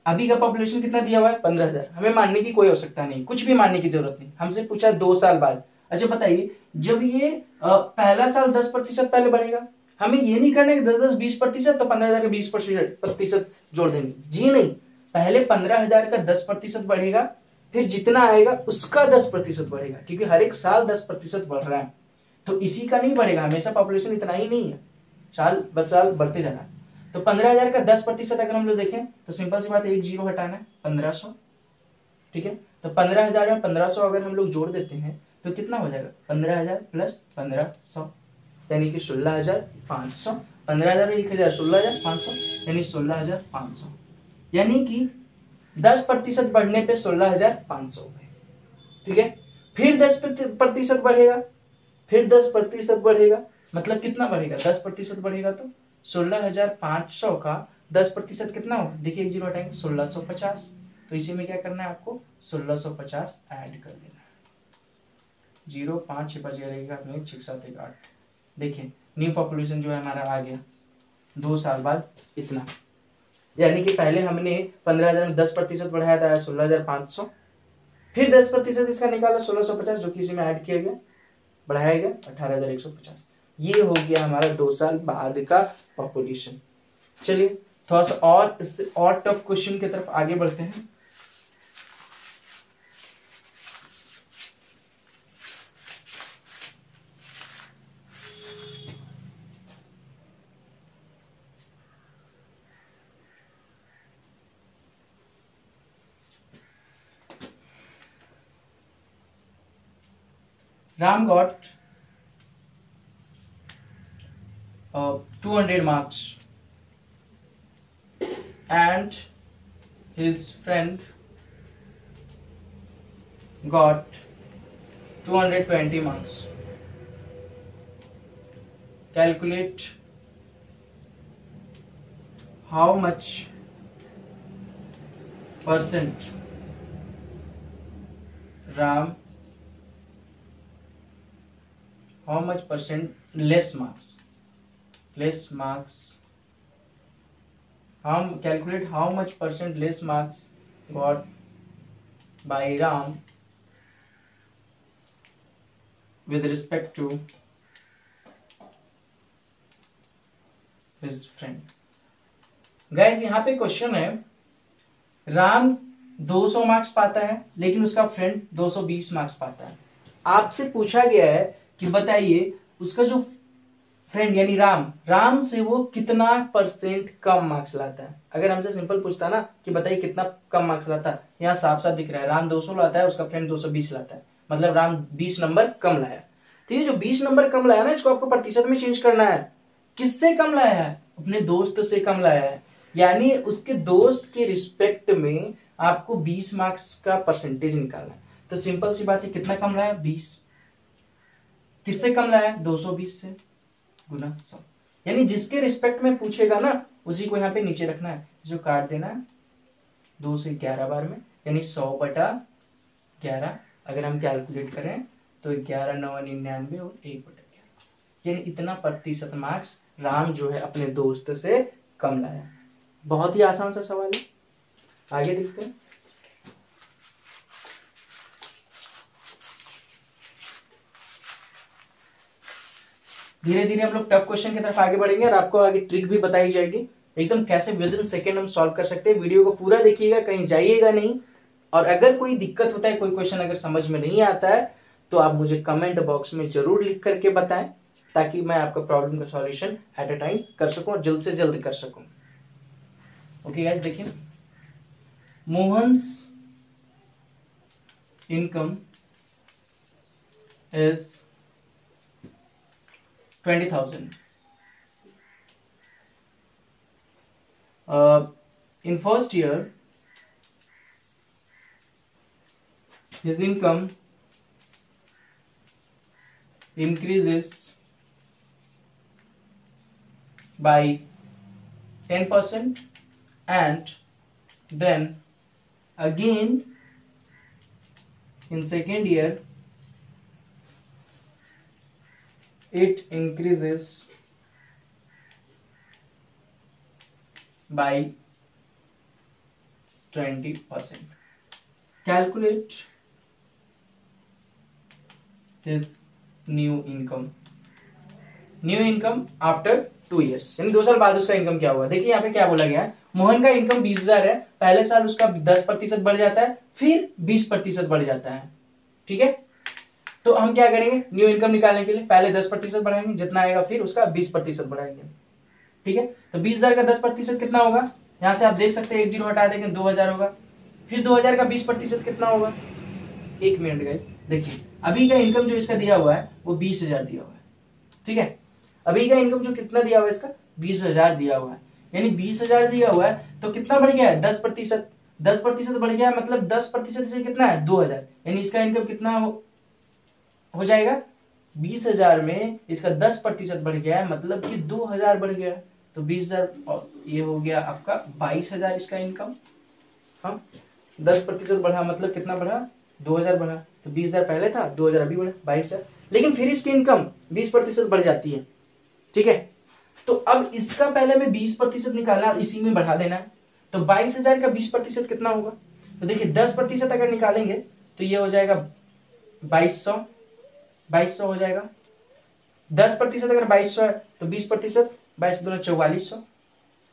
अभी का पॉपुलेशन कितना दिया हुआ है, पंद्रह हजार। हमें मानने की कोई आवश्यकता नहीं, कुछ भी मानने की जरूरत नहीं, हमसे पूछा दो साल बाद। अच्छा बताइए, जब ये पहला साल दस प्रतिशत पहले बढ़ेगा, हमें ये नहीं करना है कि दस दस बीस प्रतिशत तो पंद्रह हजार का बीस प्रतिशत जोड़ देंगे, जी नहीं। पहले पंद्रह हजार का दस प्रतिशत बढ़ेगा, फिर जितना आएगा उसका दस प्रतिशत बढ़ेगा, क्योंकि हर एक साल दस प्रतिशत बढ़ रहा है, तो इसी का नहीं बढ़ेगा, हमेशा पॉपुलेशन इतना ही नहीं है, साल ब साल बढ़ते जाना है। तो पंद्रह हजार का दस प्रतिशत अगर हम लोग देखें तो सिंपल सी बात है, एक जीरो हटाना है, पंद्रह सौ। ठीक है, तो पंद्रह हजार में पंद्रह सौ अगर हम लोग जोड़ देते हैं तो कितना हो जाएगा, पंद्रह हजार प्लस पंद्रह सौ, यानी कि सोलह हजार पाँच सौ। पंद्रह हजार में एक हजार सोलह हजार पाँच सौ यानी सोलह हजार पाँच सौ, यानी कि दस प्रतिशत बढ़ने पे सोलह हजार पाँच सौ गए। ठीक है, फिर दस प्रतिशत बढ़ेगा, फिर दस प्रतिशत बढ़ेगा, मतलब कितना बढ़ेगा, दस प्रतिशत बढ़ेगा, तो सोलह हजार पाँच सौ का दस प्रतिशत कितना होगा, देखिए एक जीरो हटाएंगे सोलह सौ पचास। तो इसी में क्या करना है आपको, सोलह सौ पचास ऐड कर देना है, जीरो पाँच छिपा जाएगा अपने छः सात एक आठ। देखिए न्यू पॉपुलेशन जो है हमारा आ गया दो साल बाद इतना, यानी कि पहले हमने पंद्रह हजार में दस प्रतिशत बढ़ाया था सोलह हजार पाँच सौ, फिर दस प्रतिशत इसका निकाला सोलह सौ पचास, जो कि इसी में ऐड किया गया, बढ़ाया गया अठारह हजार एक सौ पचास। ये हो गया हमारा दो साल बाद का पॉपुलेशन। चलिए थोड़ा सा और इससे और टफ क्वेश्चन की तरफ आगे बढ़ते हैं। Ram got uh, two hundred marks and his friend got two hundred twenty marks. Calculate how much percent Ram, how much percent less marks, less marks, how, calculate how much percent less marks got by Ram with respect to his friend. Guys यहाँ पे question है, राम दो सौ marks पाता है लेकिन उसका friend दो सौ बीस मार्क्स पाता है. आपसे पूछा गया है कि बताइए उसका जो फ्रेंड यानी राम राम से वो कितना परसेंट कम मार्क्स लाता है. अगर हमसे सिंपल पूछता ना कि बताइए कितना कम मार्क्स लाता है, यहाँ साफ साफ दिख रहा है राम दो सौ लाता है, उसका फ्रेंड दो सौ बीस लाता है, मतलब राम बीस नंबर कम लाया. तो ये जो बीस नंबर कम लाया ना, इसको आपको प्रतिशत में चेंज करना है. किससे कम लाया है? अपने दोस्त से कम लाया है, यानी उसके दोस्त के रिस्पेक्ट में आपको बीस मार्क्स का परसेंटेज निकालना है. तो सिंपल सी बात है, कितना कम लाया? बीस. किससे कम लाया? दो सौ बीस से गुना सौ. यानी जिसके रिस्पेक्ट में पूछेगा ना, उसी को यहाँ पे नीचे रखना है, जो काट देना है दो से ग्यारह बार में, यानी सौ बटा ग्यारह. अगर हम कैलकुलेट करें तो ग्यारह नौ निन्यानवे और एक बटा ग्यारह, यानी इतना प्रतिशत मार्क्स राम जो है अपने दोस्त से कम लाया. बहुत ही आसान सा सवाल है, आगे देखते हैं. धीरे धीरे हम लोग टफ क्वेश्चन की तरफ आगे बढ़ेंगे और आपको आगे ट्रिक भी बताई जाएगी, एकदम कैसे विद इन सेकेंड हम सॉल्व कर सकते हैं. वीडियो को पूरा देखिएगा, कहीं जाइएगा नहीं. और अगर कोई दिक्कत होता है, कोई क्वेश्चन अगर समझ में नहीं आता है, तो आप मुझे कमेंट बॉक्स में जरूर लिख करके बताएं, ताकि मैं आपका प्रॉब्लम का सॉल्यूशन एट अ टाइम कर सकूं और जल्द से जल्द कर सकूं. ओके गाइस, देखिए Mohan's income is twenty thousand. In first year his income increases by ten percent and then again in second year it increases by twenty percent. Calculate his new income. New income after two years. यानी दो साल बाद उसका income क्या हुआ? देखिए यहाँ पे क्या बोला गया है, मोहन का इनकम बीस हजार है, पहले साल उसका दस प्रतिशत बढ़ जाता है, फिर बीस प्रतिशत बढ़ जाता है. ठीक है, तो हम क्या करेंगे न्यू इनकम निकालने के लिए? पहले दस प्रतिशत बढ़ाएंगे, जितना आएगा फिर उसका बीस प्रतिशत बढ़ाएंगे. ठीक है, तो बीस हजार का दस प्रतिशत कितना होगा? यहाँ से आप देख सकते हैं, एक जीरो हटा देंगे दो हजार होगा. फिर दो हजार का बीस प्रतिशत कितना होगा? एक मिनट गाइस, देखिए अभी का इनकम जो इसका दिया हुआ है वो बीस हजार दिया हुआ है. ठीक है, अभी का इनकम जो कितना दिया हुआ है इसका? बीस हजार दिया हुआ है, यानी बीस हजार दिया हुआ है. तो कितना बढ़ गया है? दस प्रतिशत. दस प्रतिशत बढ़ गया है, मतलब दस प्रतिशत से कितना है? दो हजार. यानी इसका इनकम कितना हो, हो जाएगा? बीस हजार में इसका दस प्रतिशत बढ़ गया है, मतलब कि दो हजार बढ़ गया है. तो बीस हजार ये हो गया आपका बाईस हजार इसका इनकम. हम दस प्रतिशत बढ़ा, मतलब कितना बढ़ा? दो हजार बढ़ा. तो बीस हजार पहले था, दो हजार अभी बढ़ा, बाईस हजार. लेकिन फिर इसकी इनकम बीस प्रतिशत बढ़ जाती है. ठीक है, तो अब इसका पहले में बीस प्रतिशत निकालना और इसी में बढ़ा देना है. तो बाईस हजार का बीस प्रतिशत कितना होगा? तो देखिए दस प्रतिशत अगर निकालेंगे तो ये हो जाएगा बाईस सौ, बाईस सौ हो जाएगा. दस प्रतिशत अगर बाईस सौ है तो बीस प्रतिशत, बाईस दोनों चौवालीस सौ.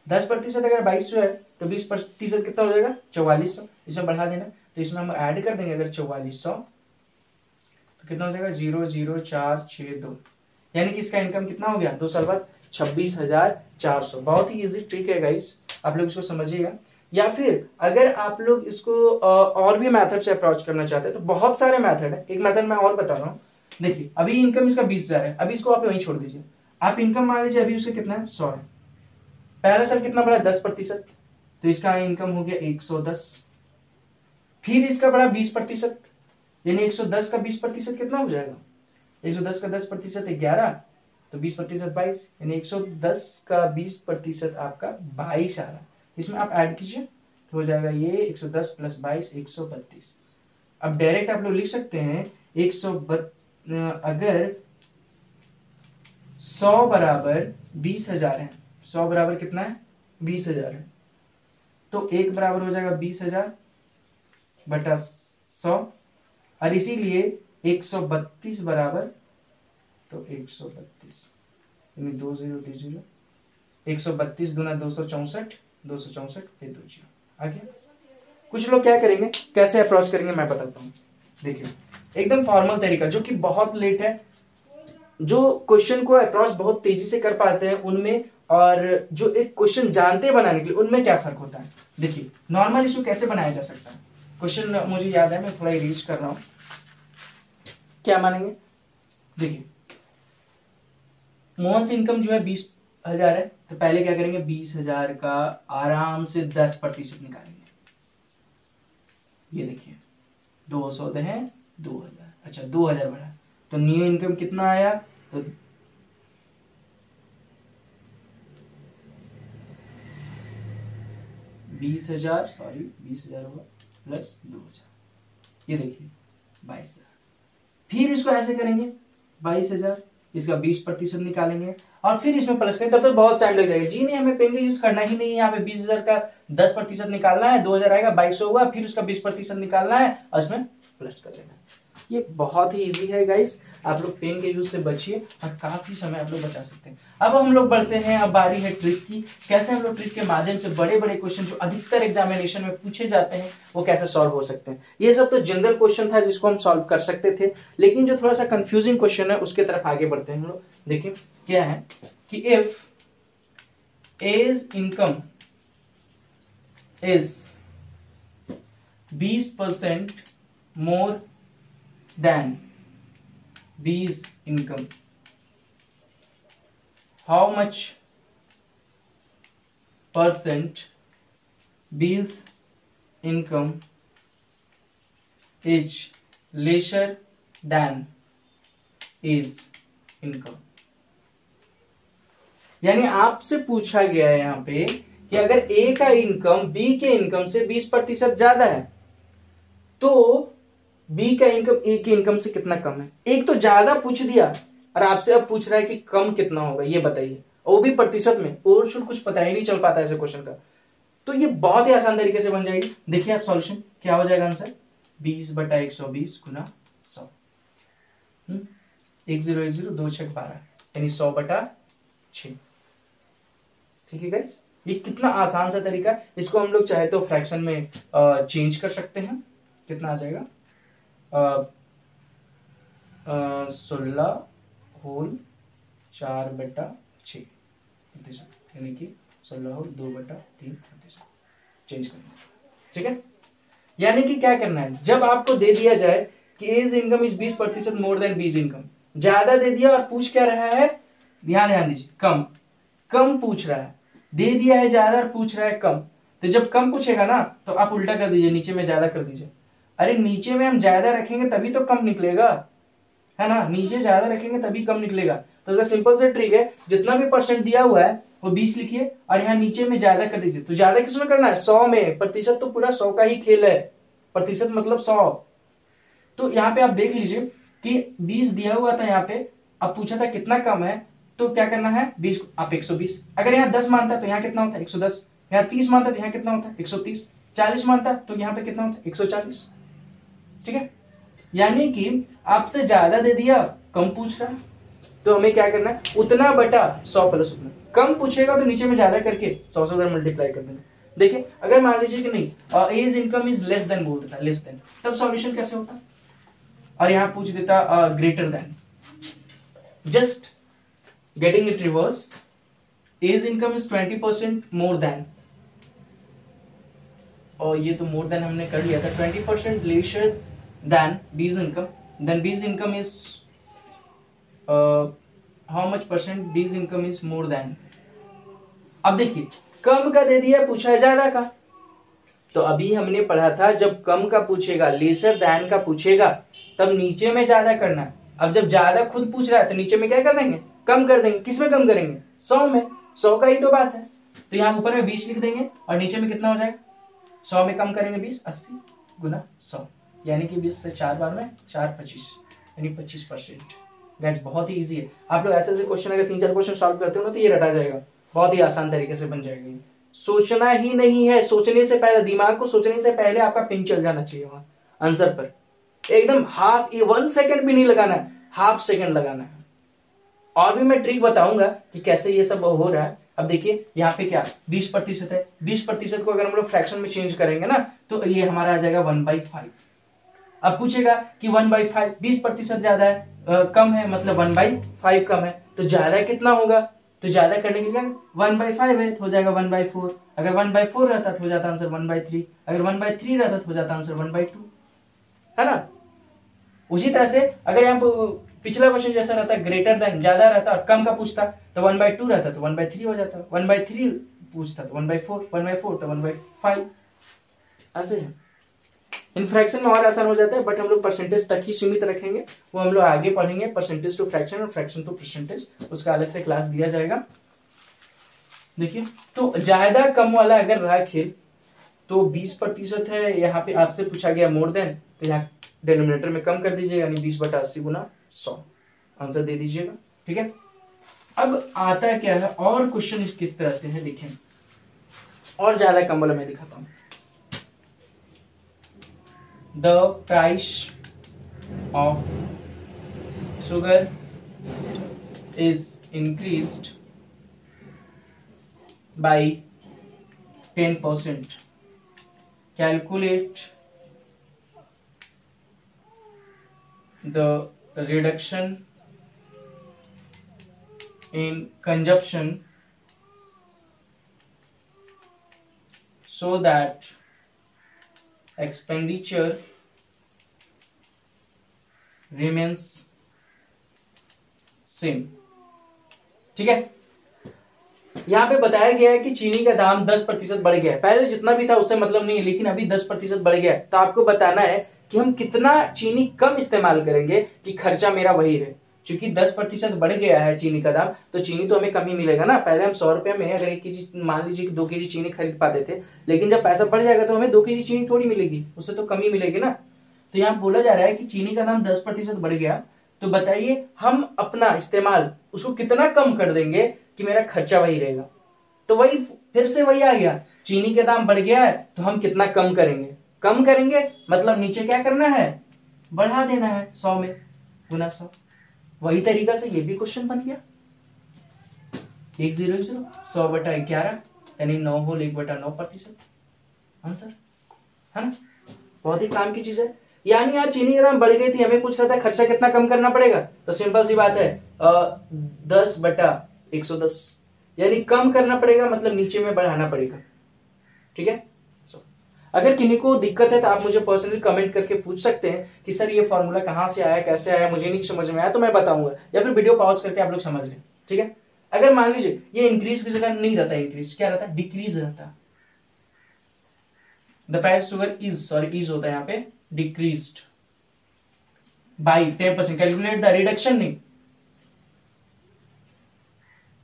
दस प्रतिशत अगर बाईस सौ है तो बीस प्रतिशत कितना हो जाएगा? चौवालीस सौ. इसमें बढ़ा देना, तो इसमें हम ऐड कर देंगे अगर चौवालीस सौ तो कितना हो जाएगा? जीरो जीरो चार छ दो, यानी कि इसका इनकम कितना हो गया? दो साल बाद छब्बीस हजार चार सौ. बहुत ही इजी ट्रिक है गाइस, आप लोग इसको समझिएगा. या फिर अगर आप लोग इसको और भी मेथड से अप्रोच करना चाहते हैं तो बहुत सारे मेथड है. एक मेथड मैं और बता रहा हूँ, देखिए अभी इनकम इसका बीस हजार है, अभी इसको आप वहीं छोड़ दीजिए. आप इनकम मान लीजिए अभी उसका कितना है? सौ है, पहला साल कितना बढ़ा? दस प्रतिशत. तो इसका इनकम हो गया एक सौ दस। फिर इसका बड़ा बीस प्रतिशत, यानी एक सौ दस का बीस प्रतिशत कितना हो जाएगा, एक सौ दस का दस प्रतिशत ग्यारह, तो बीस प्रतिशत बाईस, यानी एक सौ दस का बीस प्रतिशत आपका बाईस आ रहा। इसमें आप ऐड कीजिए तो हो जाएगा ये एक सौ दस प्लस बाईस एक सौ बत्तीस। अब डायरेक्ट आप लोग लिख सकते हैं एक सौ बत्तीस, अगर सौ बराबर बीस हजार है, सौ बराबर कितना है बीस हजार है, तो एक बराबर हो जाएगा बीस हजार बटा सौ, और इसीलिए एक सौ बत्तीस बराबर, तो एक सौ बत्तीस यानी दो जीरो दो जीरो, एक सौ बत्तीस दुना दो सौ चौसठ, दो सौ चौसठ फिर दो जीरो आ गया। कुछ लोग क्या करेंगे, कैसे अप्रोच करेंगे मैं बताता हूँ। देखिए एकदम फॉर्मल तरीका जो कि बहुत लेट है, जो क्वेश्चन को अप्रोच बहुत तेजी से कर पाते हैं उनमें और जो एक क्वेश्चन जानते बनाने के लिए उनमें क्या फर्क होता है। देखिए नॉर्मल इशू कैसे बनाया जा सकता है, क्वेश्चन मुझे याद है, मैं थोड़ा रीच कर रहा हूं, क्या मानेंगे। देखिए मोहन से इनकम जो है बीस हजार है, तो पहले क्या करेंगे बीस हजार का आराम से दस प्रतिशत निकालेंगे। ये देखिए दो सौ है दो हजार, अच्छा दो हजार बढ़ा, तो न्यू इनकम कितना आया, तो बीस हजार सॉरी बीस हजार होगा प्लस दो हजार, ये देखिए बाईस हजार। फिर इसको ऐसे करेंगे बाईस हजार, इसका बीस प्रतिशत निकालेंगे और फिर इसमें प्लस करें, तब तो, तो बहुत टाइम लग जाएगा। जी नहीं, हमें पेन यूज करना ही नहीं है। यहाँ पे बीस हजार का दस प्रतिशत निकालना है, दो हजार आएगा बाईस सौ हुआ, फिर उसका बीस प्रतिशत निकालना है और इसमें प्लस कर देना है। ये बहुत ही इजी है गाइस, आप लोग पेन के यूज से बचिए और काफी समय आप लोग बचा सकते हैं। अब हम लोग बढ़ते हैं, अब बारी है ट्रिक की, कैसे हम लोग ट्रिक के माध्यम से बड़े बड़े क्वेश्चन जो अधिकतर एग्जामिनेशन में पूछे जाते हैं वो कैसे सॉल्व हो सकते हैं। ये सब तो जनरल क्वेश्चन था जिसको हम सॉल्व कर सकते थे, लेकिन जो थोड़ा सा कंफ्यूजिंग क्वेश्चन है उसके तरफ आगे बढ़ते हैं हम लोग। देखिए क्या है कि इफ एज इनकम इज बीस percent more Then B's income, how much percent B's income is lesser than A's income? यानी आपसे पूछा गया है यहाँ पे कि अगर A का इनकम B के इनकम से बीस प्रतिशत ज्यादा है तो बी का इनकम ए के इनकम से कितना कम है। एक तो ज्यादा पूछ दिया और आपसे अब पूछ रहा है कि कम कितना होगा ये बताइए, वो भी प्रतिशत में, और शुड कुछ पता ही नहीं चल पाता ऐसे क्वेश्चन का। तो ये बहुत ही आसान तरीके से बन जाएगी। देखिए आप सॉल्यूशन क्या हो जाएगा, आंसर बीस बटा एक सौ बीस गुना सौ, एक जीरो एक जीरो दो छह बारह, यानी सौ बटा छ। ठीक है गाइस, ये कितना आसान सा तरीका, इसको हम लोग चाहे तो फ्रैक्शन में चेंज कर सकते हैं। कितना आ जाएगा सोलह होल चार बटा छ प्रतिशत, यानी कि सोलह होल दो बटा तीन प्रतिशत चेंज करना है। ठीक है, यानी कि क्या करना है, जब आपको दे दिया जाए कि एज इनकम इज बीस प्रतिशत मोर देन बीज इनकम, ज्यादा दे दिया और पूछ क्या रहा है, ध्यान ध्यान दीजिए, कम कम पूछ रहा है, दे दिया है ज्यादा और पूछ रहा है कम। तो जब कम पूछेगा ना तो आप उल्टा कर दीजिए, नीचे में ज्यादा कर दीजिए। अरे नीचे में हम ज्यादा रखेंगे तभी तो कम निकलेगा, है ना, नीचे ज्यादा रखेंगे तभी कम निकलेगा। तो इसका सिंपल सा ट्रिक है, जितना भी परसेंट दिया हुआ है वो बीस लिखिए और यहाँ नीचे में ज्यादा कर दीजिए। तो ज्यादा किसमें करना है, सौ में, प्रतिशत तो पूरा सौ का ही खेल है, प्रतिशत मतलब सौ। तो यहाँ पे आप देख लीजिए कि बीस दिया हुआ था, यहाँ पे अब पूछा था कितना कम है, तो क्या करना है बीस, आप एक सौ बीस, अगर यहाँ दस मानता तो यहाँ कितना होता है एक सौ दस, यहाँ तीस मानता तो यहाँ कितना होता है एक सौ तीस, चालीस मानता तो यहाँ पे कितना होता है एक सौ चालीस। ठीक है, यानी कि आपसे ज्यादा दे दिया, कम पूछ रहा, तो हमें क्या करना है उतना बटा सौ प्लस उतना। कम पूछेगा तो नीचे में ज्यादा करके सौ से मल्टीप्लाई कर देना। देखिए अगर मान लीजिए कि नहीं A's income is less than बोल देता, लेस देन, तब सॉल्यूशन कैसे होता, और यहाँ पूछ देता greater than, just getting it reverse, A's income is twenty percent more than, और ये तो मोर देन हमने कर लिया था, twenty percent lesser than B's income, then B's income is how much percent B's income is more than. अब देखिए कम का दे दिया, पूछा ज्यादा का। तो अभी हमने पढ़ा था जब कम का पूछेगा, लेसर दैन का पूछेगा, तब नीचे में ज्यादा करना। अब जब ज्यादा खुद पूछ रहा है तो नीचे में क्या कर देंगे, कम कर देंगे। किसमें कम करेंगे, सौ में। सौ का ही तो बात है, तो यहाँ ऊपर में बीस लिख देंगे और नीचे में कितना हो जाएगा, सौ में कम करेंगे बीस, अस्सी गुना सौ यानी कि बीस से चार बार में चार, पच्चीस यानी पच्चीस परसेंट। गैस बहुत ही ईजी है। आप लोग ऐसे ऐसे क्वेश्चन अगर तीन चार क्वेश्चन सॉल्व करते हो ना तो ये रटा जाएगा, बहुत ही आसान तरीके से बन जाएगी। सोचना ही नहीं है, सोचने से पहले दिमाग को, सोचने से पहले आपका पिन चल जाना चाहिए वहां आंसर पर एकदम। हाफ ये वन सेकेंड भी नहीं लगाना, हाफ सेकेंड लगाना है। और भी मैं ट्रिक बताऊंगा कि कैसे ये सब हो रहा है। अब देखिए यहाँ पे क्या बीस प्रतिशत है, बीस प्रतिशत को अगर हम लोग फ्रैक्शन में चेंज करेंगे ना तो ये हमारा आ जाएगा वन बाई फाइव। अब पूछेगा कि वन बाई फाइव, बीस प्रतिशत ज्यादा है आ, कम है, मतलब वन बाई फाइव कम है, तो ज्यादा कितना होगा, तो ज्यादा करने के लिए वन बाई फाइव है तो हो जाएगा वन बाई फोर। अगर वन बाई फोर रहता तो हो जाता आंसर वन बाई थ्री, अगर वन बाई थ्री रहता तो हो जाता आंसर वन बाई टू, है ना। उसी तरह से अगर यहाँ पर पिछला क्वेश्चन जैसा रहता, ग्रेटर देन ज्यादा रहता और कम का पूछता तो वन बाई टू रहता तो वन बाई थ्री हो जाता, वन बाई थ्री पूछता तो one by four, one by four तो वन बाई फाइव। ऐसे है इन फ्रैक्शन में और आसान हो जाता है, बट हम लोग परसेंटेज तक ही सीमित रखेंगे, वो हम लोग आगे पढ़ेंगे। परसेंटेज टू फ्रैक्शन और फ्रैक्शन टू परसेंटेज, उसका अलग से क्लास दिया जाएगा। देखिए तो ज्यादा कम वाला अगर रहा खेल तो बीस प्रतिशत है, यहाँ पे आपसे पूछा गया मोर देन, तो यहाँ डिनोमिनेटर में कम कर दीजिए यानी बीस बटा अस्सी गुना सौ आंसर दे दीजिएगा, ठीक है। अब आता क्या है और क्वेश्चन किस तरह से है देखें, और ज्यादा कम वाला मैं दिखाता हूं। The price of sugar is increased by ten percent. Calculate the reduction in consumption so that expenditure remains same, ठीक है। यहाँ पे बताया गया है कि चीनी का दाम दस प्रतिशत बढ़ गया है, पहले जितना भी था उससे मतलब नहीं है, लेकिन अभी दस प्रतिशत बढ़ गया है। तो आपको बताना है कि हम कितना चीनी कम इस्तेमाल करेंगे कि खर्चा मेरा वही रहे, क्योंकि दस प्रतिशत बढ़ गया है चीनी का दाम, तो चीनी तो हमें कम ही मिलेगा ना। पहले हम सौ रुपए में अगर एक केजी, मान लीजिए कि दो केजी चीनी खरीद पाते थे, लेकिन जब पैसा बढ़ जाएगा तो हमें दो केजी चीनी थोड़ी मिलेगी, उससे तो कम ही मिलेगी ना। तो यहाँ बोला जा रहा है कि चीनी का दाम दस प्रतिशत बढ़ गया, तो बताइए हम अपना इस्तेमाल उसको कितना कम कर देंगे कि मेरा खर्चा वही रहेगा। तो वही फिर से वही आ गया, चीनी का दाम बढ़ गया है तो हम कितना कम करेंगे, कम करेंगे मतलब नीचे क्या करना है, बढ़ा देना है, सौ में गुना सौ। वही तरीका से ये भी क्वेश्चन बन गया, एक जीरो जीरो सौ बटा ग्यारह यानी नौ होल एक बटा नौ प्रतिशत आंसर, है ना। बहुत ही काम की चीज है। यानी यार चीनी का दाम बढ़ गई थी, हमें पूछ रहा था खर्चा कितना कम करना पड़ेगा, तो सिंपल सी बात है दस बटा एक सौ दस यानी कम करना पड़ेगा, मतलब नीचे में बढ़ाना पड़ेगा, ठीक है। अगर किन्हीं को दिक्कत है तो आप मुझे पर्सनली कमेंट करके पूछ सकते हैं कि सर ये फॉर्मूला कहाँ से आया, कैसे आया, मुझे नहीं समझ में आया, तो मैं बताऊंगा, या फिर वीडियो पॉज करके आप लोग समझ लें, ठीक है। अगर मान लीजिए ये इंक्रीज की जगह नहीं रहता, इंक्रीज क्या रहता, डिक्रीज रहता, the price sugar is sorry is होता है यहाँ पे decrease by ten percent. Calculate the reduction नहीं,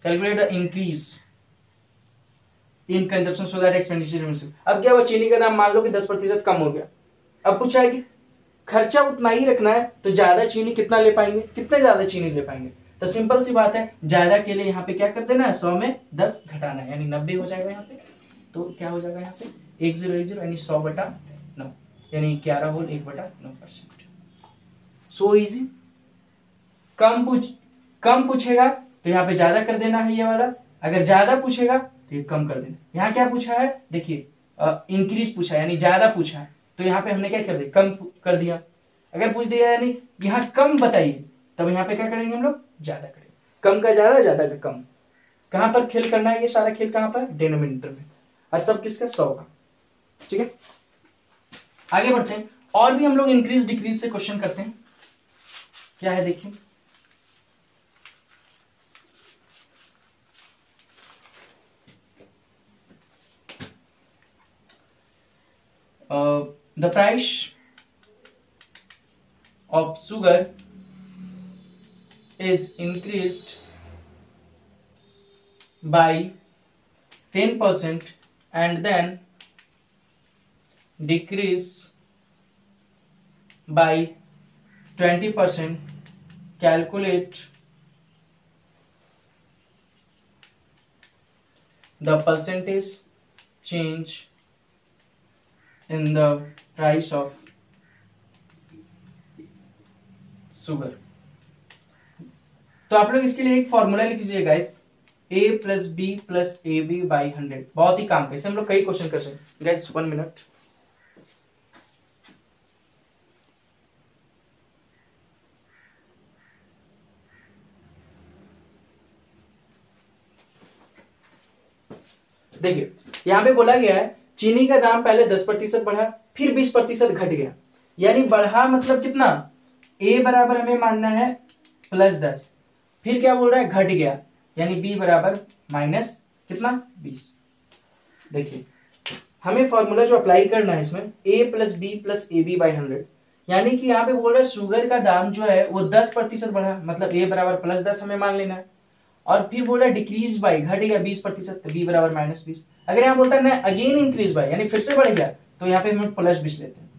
calculate the increase in consumption so that expenditure में। अब क्या हुआ, चीनी का दाम मान लो कि दस प्रतिशत कम हो गया, अब पूछा है कि खर्चा उतना ही रखना है तो ज्यादा चीनी कितना ले पाएंगे, कितने ज्यादा चीनी ले पाएंगे। तो सिंपल सी बात है, ज्यादा के लिए यहाँ पे क्या कर देना है, सौ में दस घटाना है यानी नब्बे हो जाएगा यहाँ पे, तो क्या हो जाएगा यहाँ पे एक जीरो एक जीरो यानी सौ बटा नौ यानी ग्यारह होल एक बटा नौ परसेंट। So easy. कम पूछ कम पूछेगा तो यहाँ पे ज्यादा कर देना है ये वाला, अगर ज्यादा पूछेगा ये कम कर देना। यहाँ क्या पूछा है देखिए, इंक्रीज पूछा यानी ज्यादा पूछा है, तो यहाँ पे हमने क्या कर दिया, कम कर दिया। अगर पूछ दिया यानी यहाँ कम बताइए, तब यहाँ पे क्या करेंगे हम लोग, ज्यादा करेंगे। कम का ज्यादा, ज्यादा का कम। कहाँ पर खेल करना है, ये सारा खेल कहाँ पर, डिनोमिनेटर में, और सब किसका, सौ का, ठीक है। आगे बढ़ते हैं, और भी हम लोग इंक्रीज डिक्रीज से क्वेश्चन करते हैं। क्या है देखिए, uh, the price of sugar is increased by ten percent and then decrease by twenty percent. Calculate the percentage change in the price of sugar. तो आप लोग इसके लिए एक फॉर्मूला लिख लीजिए guys, a plus B plus A B by hundred. बहुत ही काम का, इससे हम लोग कई क्वेश्चन कर सकते हैं गाइस। वन मिनट देखिए, यहाँ पे बोला गया है चीनी का दाम पहले दस प्रतिशत बढ़ा फिर बीस प्रतिशत घट गया, यानी बढ़ा मतलब कितना, ए बराबर हमें मानना है प्लस दस, फिर क्या बोल रहा है घट गया, यानी बी बराबर माइनस कितना बीस। देखिए हमें फॉर्मूला जो अप्लाई करना है इसमें a plus B plus A B by hundred, यानी कि यहाँ पे बोल रहा है शुगर का दाम जो है वो दस प्रतिशत बढ़ा मतलब ए बराबर प्लस दस हमें मान लेना है, और फिर बोल रहा है डिक्रीज बाई घट गया बीस प्रतिशत बी बराबर माइनस बीस। अगर यहाँ बोलता है ना अगेन इंक्रीज बाई यानी फिर से बढ़ गया तो यहाँ पे हम प्लस बीस लेते हैं।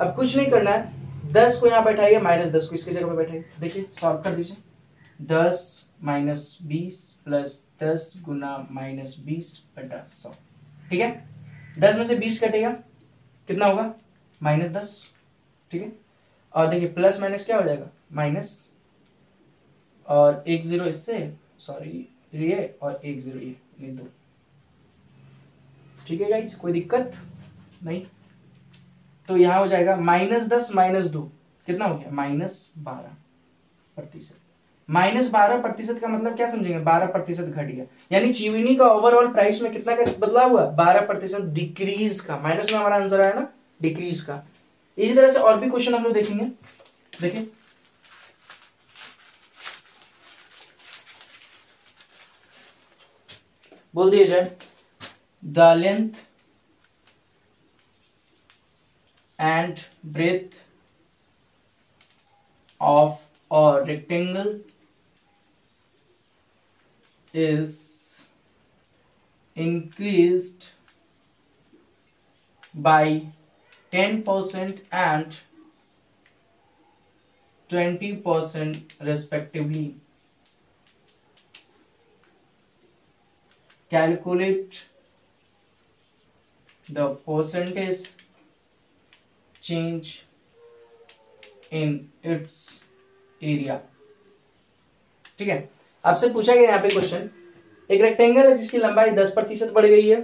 अब कुछ नहीं करना है, दस को यहाँ बैठाइए माइनस दस को इसकी जगह पे बैठाइए, देखिए सॉल्व कर दीजिए। दस माइनस बीस प्लस दस गुना माइनस बीस बटा सौ, ठीक है। दस में से बीस कटेगा कितना होगा माइनस दस, ठीक है। और देखिए प्लस माइनस क्या हो जाएगा माइनस, और एक जीरो इससे सॉरी ये और एक जीरो ये दो, ठीक है गाइस, कोई दिक्कत नहीं। तो यहाँ हो जाएगा माइनस दस माइनस दो कितना हो गया माइनस बारह प्रतिशत। माइनस बारह प्रतिशत का मतलब क्या समझेंगे, बारह प्रतिशत घट गया, यानी चीनी का ओवरऑल प्राइस में कितना का बदलाव हुआ बारह प्रतिशत डिक्रीज का, माइनस में हमारा आंसर आया ना डिक्रीज का। इसी तरह से और भी क्वेश्चन हम लोग देखेंगे। देखिए बोल दिया जाए the length and breadth of a rectangle is increased by ten percent and twenty percent respectively. Calculate the percentage change in its area, ठीक है। आपसे पूछा गया यहाँ पे क्वेश्चन, एक रेक्टेंगल है जिसकी लंबाई दस प्रतिशत बढ़ गई है,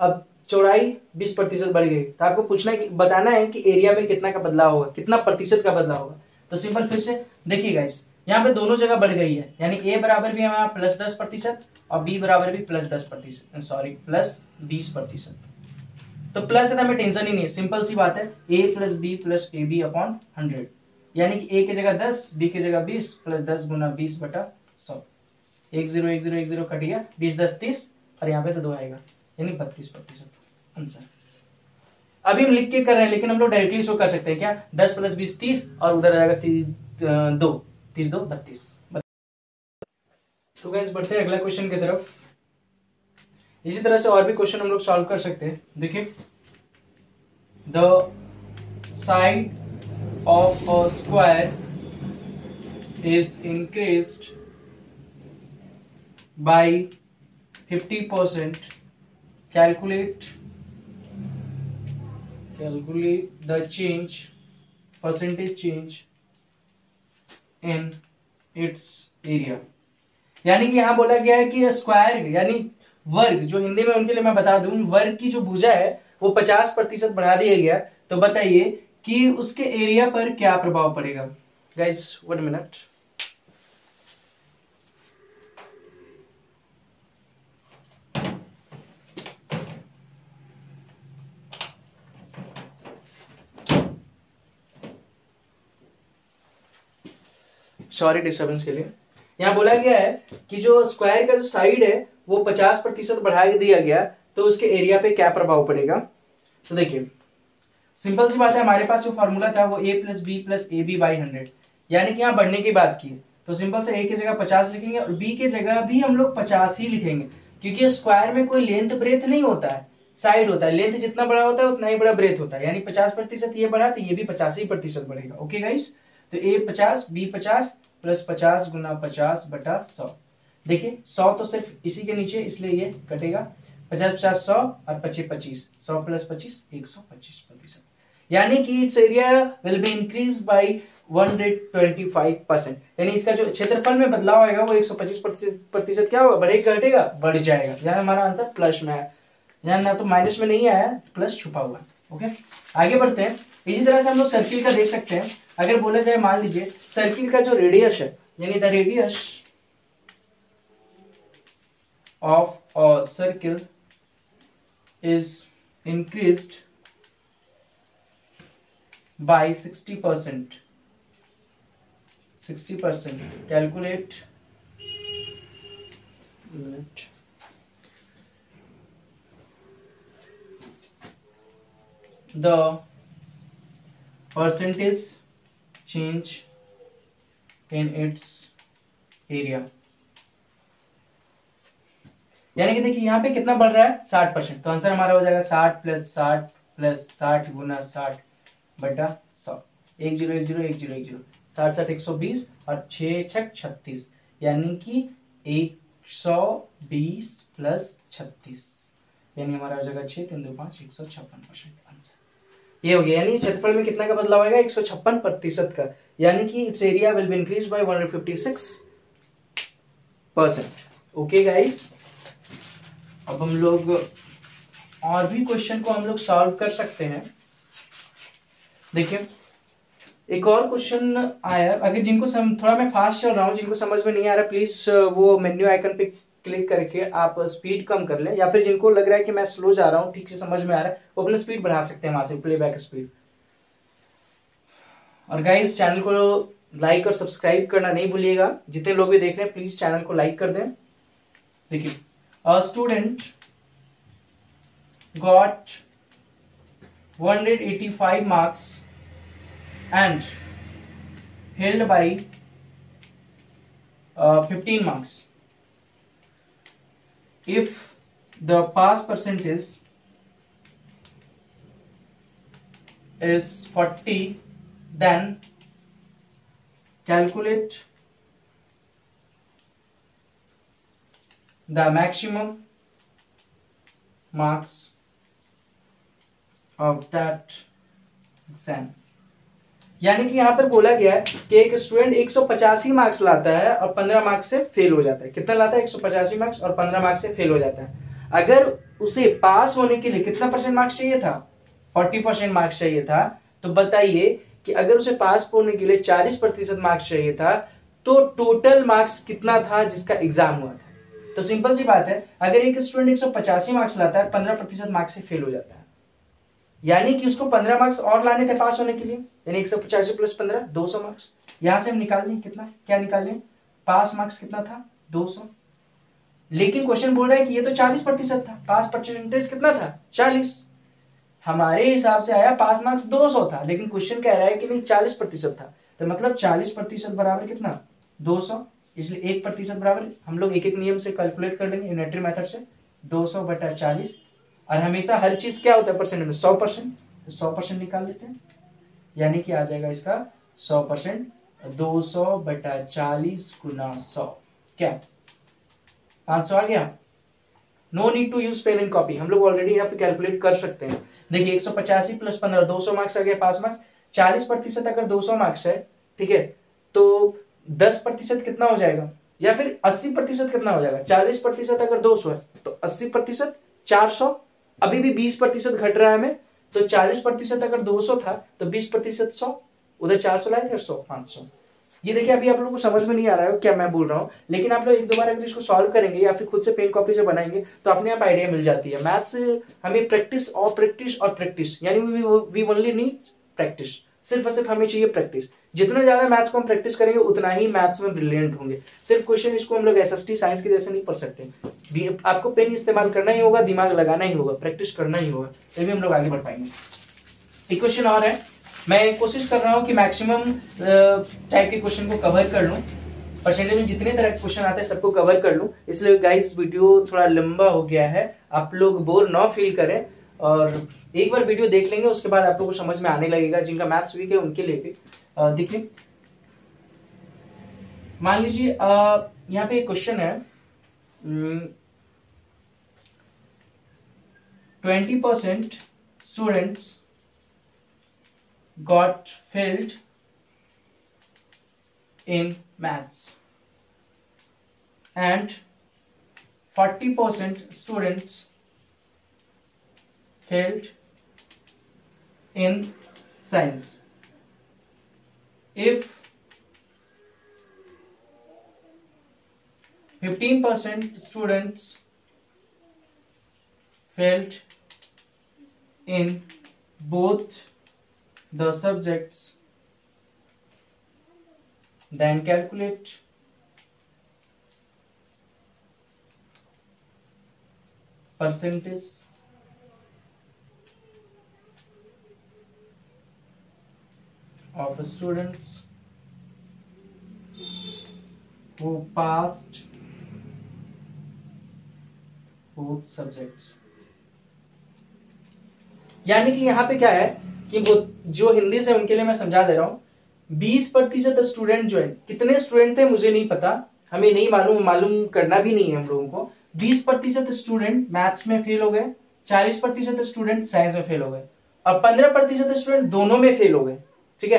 अब चौड़ाई बीस प्रतिशत बढ़ गई, तो आपको पूछना है बताना है कि एरिया में कितना का बदलाव होगा, कितना प्रतिशत का बदलाव होगा। तो सिंपल फिर से देखिएगा इस यहाँ पे दोनों जगह बढ़ गई है, यानी ए बराबर भी हमारा प्लस दस प्रतिशत और b बराबर भी प्लस दस प्रतिशत सॉरी प्लस बीस प्रतिशत। तो प्लस है तो हमें टेंशन ही नहीं है, सिंपल सी बात है a plus B plus A B upon hundred, यानी कि a की जगह दस b की जगह बीस प्लस दस गुना बीस बटा सौ। एक जीरो एक जीरो एक जीरो कट गया, बीस दस तीस और यहाँ पे तो दो आएगा, यानी बत्तीस प्रतिशत आंसर। अभी हम लिख के कर रहे हैं लेकिन हम लोग डायरेक्टली शो कर सकते हैं क्या, दस प्लस बीस तीस और उधर आएगा दो, तीस दो बत्तीस। तो गाइस बढ़ते हैं अगला क्वेश्चन की तरफ। इसी तरह से और भी क्वेश्चन हम लोग सॉल्व कर सकते हैं। देखिए the side of a square is increased by fifty percent. Calculate calculate the change percentage change in its area, यानी कि यहाँ बोला गया है कि स्क्वायर यानी वर्ग, जो हिंदी में उनके लिए मैं बता दूं वर्ग की जो भुजा है वो पचास प्रतिशत बढ़ा दिया गया, तो बताइए कि उसके एरिया पर क्या प्रभाव पड़ेगा। Guys one minute sorry disturbance के लिए। यहाँ बोला गया है कि जो स्क्वायर का जो साइड है वो पचास प्रतिशत बढ़ा दिया गया, तो उसके एरिया पे क्या प्रभाव पड़ेगा। तो देखिए सिंपल सी बात है, हमारे पास जो फॉर्मूला था वो ए plus B plus A B by hundred, यानी कि यहाँ बढ़ने की बात की है तो सिंपल से ए की जगह पचास लिखेंगे और बी की जगह भी हम लोग पचास ही लिखेंगे, क्योंकि स्क्वायर में कोई लेंथ ब्रेथ नहीं होता है, साइड होता है। लेंथ जितना बड़ा होता है उतना ही बड़ा ब्रेथ होता है, यानी पचास प्रतिशत ये बढ़ा तो ये भी पचास ही प्रतिशत बढ़ेगा। ओके गाइस, तो ए पचास बी पचास प्लस पचास गुना पचास बटा सौ। देखिए सौ तो सिर्फ इसी के नीचे, इसलिए ये कटेगा पचास पचास सौ और पच्चीस पच्चीस, सौ प्लस पच्चीस एक सौ पच्चीस प्रतिशत, यानी कि its area will be increase by एक सौ पच्चीस परसेंट, यानी इसका जो क्षेत्रफल में बदलाव आएगा वो एक सौ पच्चीस प्रतिशत क्या होगा, बढ़ेगा घटेगा बढ़ जाएगा। यहाँ हमारा आंसर प्लस में आया, यहाँ ना तो माइनस में नहीं आया, प्लस छुपा हुआ। ओके आगे बढ़ते हैं। इसी तरह से हम लोग सर्किल का देख सकते हैं। अगर बोला जाए मान लीजिए सर्किल का जो रेडियस है, यानी the radius of a circle is increased by sixty percent, sixty percent calculate the percentage change in its area, यानी कि देखिए यहाँ पे कितना बढ़ रहा है साठ परसेंट, तो आंसर हमारा हो जाएगा साठ प्लस साठ प्लस साठ गुना साठ बटा सौ, एक जीरो एक जीरो एक जीरो एक जीरो साठ साठ एक सौ बीस और छः छः छत्तीस, यानी कि एक सौ बीस प्लस छत्तीस, यानी हमारा हो जाएगा छः तीन दो पाँच एक सौ छप्पन परसेंट आंसर ये हो गया। यानी क्षेत्रफल में कितना का बदलाव आएगा, एक सौ छप्पन प्रतिशत का, यानी कि its area will be increase by one hundred fifty six percent. Okay guys, अब हम लोग और भी क्वेश्चन को हम लोग सॉल्व कर सकते हैं। देखिए एक और क्वेश्चन आया, अगर जिनको सम, थोड़ा मैं फास्ट चल रहा हूँ, जिनको समझ में नहीं आ रहा प्लीज वो मेन्यू आइकन पे क्लिक करके आप स्पीड कम कर लें, या फिर जिनको लग रहा है कि मैं स्लो जा रहा हूँ ठीक से समझ में आ रहा है वो अपना स्पीड बढ़ा सकते हैं वहां से, प्लेबैक स्पीड। और गाइस चैनल को लाइक और सब्सक्राइब करना नहीं भूलिएगा, जितने लोग भी देख रहे हैं प्लीज चैनल को लाइक कर दें। देखिए a student got one hundred eighty five marks and held by uh, fifteen marks. If the pass percentage is forty, then calculate the maximum marks of that exam. यानी कि यहाँ पर बोला गया है कि एक स्टूडेंट एक सौ पचासी मार्क्स लाता है और पंद्रह मार्क्स से फेल हो जाता है। कितना लाता है, एक सौ पचासी मार्क्स और पंद्रह मार्क्स से फेल हो जाता है। अगर उसे पास होने के लिए कितना परसेंट मार्क्स चाहिए था, चालीस परसेंट मार्क्स चाहिए था, तो बताइए कि अगर उसे पास होने के लिए चालीस प्रतिशत मार्क्स चाहिए था तो टोटल मार्क्स कितना था जिसका एग्जाम हुआ था। तो सिंपल सी बात है, अगर एक स्टूडेंट एक सौ पचासी मार्क्स लाता है पंद्रह प्रतिशत मार्क्स से फेल हो जाता है, यानी कि उसको पंद्रह मार्क्स और लाने थे पास होने के लिए, यानी एक सौ पचासी प्लस पंद्रह दो सौ मार्क्स। यहां से हम निकाल लें कितना, क्या निकाल लें, पास मार्क्स कितना था दो सौ, लेकिन क्वेश्चन बोल रहा है कि ये तो चालीस प्रतिशत था, पास परसेंटेज कितना था चालीस, हमारे हिसाब से आया पास मार्क्स दो सौ था, लेकिन क्वेश्चन कह रहा है कि नहीं चालीस प्रतिशत था, तो मतलब चालीस प्रतिशत बराबर कितना दो सौ, इसलिए एक प्रतिशत बराबर हम लोग एक एक नियम से कैलकुलेट कर लेंगे, यूनिटरी मेथड से दो सौ बटा चालीस, और हमेशा हर चीज क्या होता है परसेंट में सौ परसेंट, तो सौ परसेंट निकाल लेते हैं, यानी कि आ जाएगा इसका सौ परसेंट दो सौ बटा चालीस गुना सौ, क्या पांच सौ आ गया। No need to use pen and copy, हम लोग ऑलरेडी यहाँ पे कैलकुलेट कर सकते हैं। देखिए एक सौ पचासी प्लस पंद्रह दो सौ मार्क्स आ गया, पास मार्क्स चालीस प्रतिशत अगर दो सौ मार्क्स है ठीक है, तो दस प्रतिशत कितना हो जाएगा, या फिर अस्सी प्रतिशत कितना हो जाएगा, चालीस प्रतिशत अगर दो सौ है तो अस्सी प्रतिशत चार सौ, अभी भी बीस प्रतिशत घट रहा है हमें, तो चालीस प्रतिशत अगर दो सौ था तो बीस प्रतिशत सौ, उधर चार सौ लाए थे सौ पाँच सौ। ये देखिए अभी आप लोगों को समझ में नहीं आ रहा है क्या मैं बोल रहा हूँ, लेकिन आप लोग एक दो बार अगर इसको सॉल्व करेंगे या फिर खुद से पेन कॉपी से बनाएंगे तो अपने आप आइडिया मिल जाती है। मैथ्स हमें प्रैक्टिस और प्रैक्टिस और प्रैक्टिस, यानी वी ओनली नीड प्रैक्टिस, सिर्फ और सिर्फ हमें चाहिए प्रैक्टिस। जितना ज्यादा मैथ्स को हम प्रैक्टिस करेंगे उतना ही मैथ्स में ब्रिलियंट होंगे। सिर्फ क्वेश्चन इसको हम लोग एसएसटी साइंस के जैसे नहीं पढ़ सकते, आपको पेन इस्तेमाल करना ही होगा, दिमाग लगाना ही होगा, प्रैक्टिस करना ही होगा, तभी हम लोग आगे बढ़ पाएंगे। इक्वेशन और है। मैं कोशिश कर रहा हूँ कि मैक्सिमम टाइप के क्वेश्चन को कवर कर लूँ, परसेंटेज में जितने तरह के क्वेश्चन आते हैं सबको कवर कर लूँ। इसलिए गाइस वीडियो थोड़ा लंबा हो गया है, आप लोग बोर ना फील करें और एक बार वीडियो देख लेंगे, उसके बाद आप लोग को समझ में आने लगेगा। जिनका मैथ्स वीक है उनके लिए भी देखिए, मान लीजिए यहाँ पे एक क्वेश्चन है, twenty percent students got failed in maths and forty percent students failed in science. If fifteen percent students failed in both the subjects, then calculate percentage of students who passed both subjects. यानी कि यहाँ पे क्या है कि वो जो हिंदी से उनके लिए मैं समझा दे रहा हूं, बीस प्रतिशत स्टूडेंट जो है, कितने स्टूडेंट थे मुझे नहीं पता, हमें नहीं मालूम, मालूम करना भी नहीं है हम लोगों को। बीस प्रतिशत स्टूडेंट मैथ्स में फेल हो गए, चालीस प्रतिशत स्टूडेंट साइंस में फेल हो गए और पंद्रह प्रतिशत स्टूडेंट दोनों में फेल हो गए। ठीक है,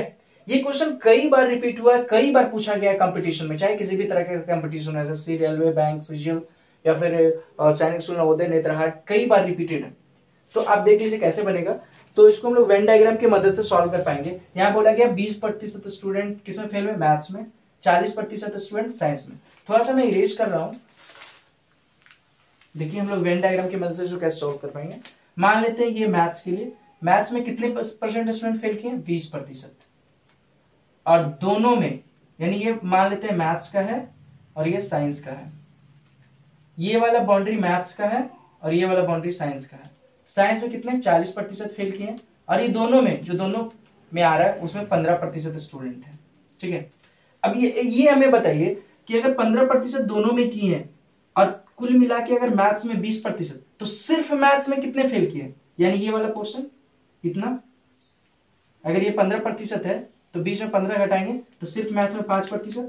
ये क्वेश्चन कई बार रिपीट हुआ है, कई बार पूछा गया है कंपटीशन में, चाहे किसी भी तरह के कंपटीशन है, जैसे रेलवे, बैंक, सीजीएल या फिर सैनिक सुनोदय, नेत्रहाट, कई बार रिपीटेड है। तो आप देख लीजिए कैसे बनेगा। तो इसको हम लोग वेन डायग्राम की मदद से सॉल्व कर पाएंगे। यहाँ बोला गया बीस प्रतिशत स्टूडेंट किसमें फेल हुए, मैथ्स में, चालीस प्रतिशत स्टूडेंट साइंस में। थोड़ा सा मैं इरेज कर रहा हूँ, देखिए हम लोग वेन डायग्राम की मदद से इसको कैसे सॉल्व कर पाएंगे। मान लेते हैं ये मैथ्स के लिए, मैथ्स में कितने परसेंट स्टूडेंट फेल किए, बीस प्रतिशत, और दोनों में, यानी ये मान लेते हैं मैथ्स का है और ये साइंस का है, ये वाला बाउंड्री मैथ्स का है और ये वाला बाउंड्री साइंस का है। साइंस में कितने, चालीस प्रतिशत फेल किए, और ये दोनों में, जो दोनों में आ रहा है उसमें पंद्रह प्रतिशत स्टूडेंट है। ठीक है, अब ये ये हमें बताइए कि अगर पंद्रह प्रतिशत दोनों में किए हैं और कुल मिला के अगर मैथ्स में बीस प्रतिशत, तो सिर्फ मैथ्स में कितने फेल किए, यानी ये वाला पोर्शन इतना, अगर ये पंद्रह प्रतिशत है तो बीस में पंद्रह घटाएंगे तो सिर्फ मैथ में पांच प्रतिशत,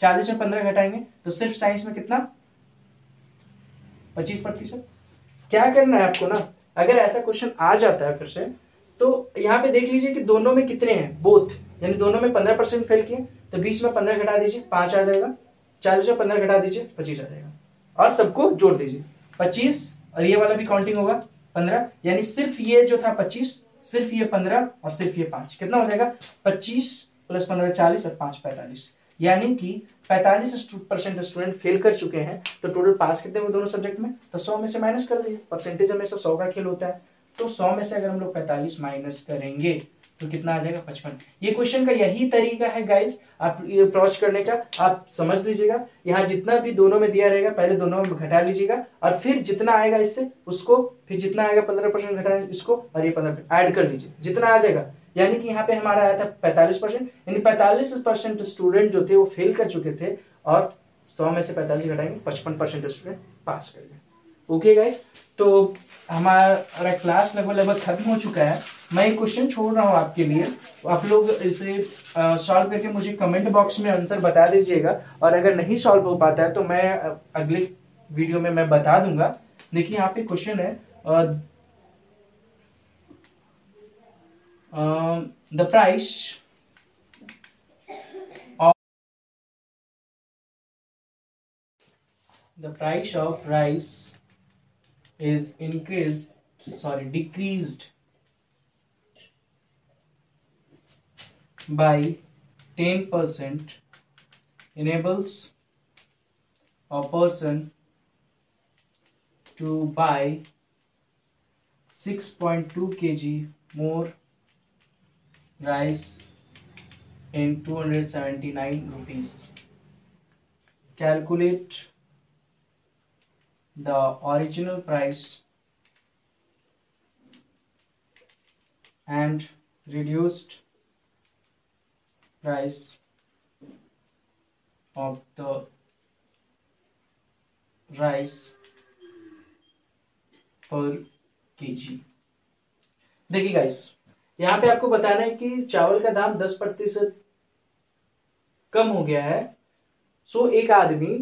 चालीस में पंद्रह घटाएंगे तो सिर्फ साइंस में कितना, पच्चीस प्रतिशत। क्या करना है आपको ना, अगर ऐसा क्वेश्चन आ जाता है फिर से, तो यहाँ पे देख लीजिए कि दोनों में कितने हैं, बोथ, यानी दोनों में पंद्रह परसेंट फेल किए, तो बीस में पंद्रह घटा दीजिए पांच आ जाएगा, चालीस में पंद्रह घटा दीजिए पच्चीस आ जाएगा, और सबको जोड़ दीजिए पच्चीस, और ये वाला भी काउंटिंग होगा पंद्रह, यानी सिर्फ ये जो था पच्चीस, सिर्फ ये पंद्रह और सिर्फ ये पांच, कितना हो जाएगा, पच्चीस प्लस पंद्रह चालीस और पांच पैंतालीस, यानी कि पैंतालीस परसेंट स्टूडेंट फेल कर चुके हैं। तो टोटल पास कितने हुए दोनों सब्जेक्ट में, तो सौ में से माइनस कर दिए, परसेंटेज हमेशा सौ का खेल होता है, तो सौ में से अगर हम लोग पैंतालीस माइनस करेंगे तो कितना आ जाएगा, पचपन। ये क्वेश्चन का यही तरीका है गाइज, आप अप्रोच करने का, आप समझ लीजिएगा। यहाँ जितना भी दोनों में दिया रहेगा पहले दोनों में घटा लीजिएगा, और फिर जितना आएगा इससे उसको, फिर जितना आएगा पंद्रह परसेंट घटा इसको और ये पंद्रह ऐड कर लीजिए, जितना आ जाएगा। यानी कि यहाँ पे हमारा आया था पैंतालीस परसेंट, यानी पैंतालीस परसेंट स्टूडेंट जो थे वो फेल कर चुके थे, और सौ में से पैंतालीस घटाएंगे, पचपन परसेंट स्टूडेंट पास कर गए। ओके okay गाइस, तो हमारा क्लास लगभग लगभग खत्म हो चुका है। मैं एक क्वेश्चन छोड़ रहा हूँ आपके लिए, आप लोग इसे सॉल्व करके मुझे कमेंट बॉक्स में आंसर बता दीजिएगा, और अगर नहीं सॉल्व हो पाता है तो मैं अगले वीडियो में मैं बता दूंगा। देखिए यहाँ पे क्वेश्चन है, the price of the price of rice is increased, sorry, decreased by ten percent enables a person to buy six point two kilograms more rice in two hundred seventy-nine rupees. Calculate the original price and reduced price of the rice per KG. देखिए guys, यहाँ पे आपको बताना है कि चावल का दाम दस प्रतिशत कम हो गया है। सो एक आदमी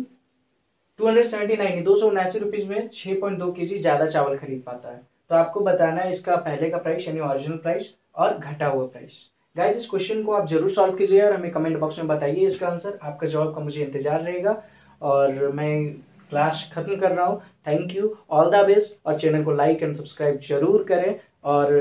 टू हंड्रेड सेवेंटी नाइन दो सौ उनासी रुपीज में छह पॉइंट दो के जी ज्यादा चावल खरीद पाता है। तो आपको बताना है इसका पहले का प्राइस यानी ओरिजिनल प्राइस और घटा हुआ प्राइस। गाइस, इस क्वेश्चन को आप जरूर सॉल्व कीजिए और हमें कमेंट बॉक्स में बताइए इसका आंसर। आपका जवाब का मुझे इंतजार रहेगा और मैं क्लास खत्म कर रहा हूँ। Thank you, all the best. और चैनल को लाइक एंड सब्सक्राइब जरूर करें और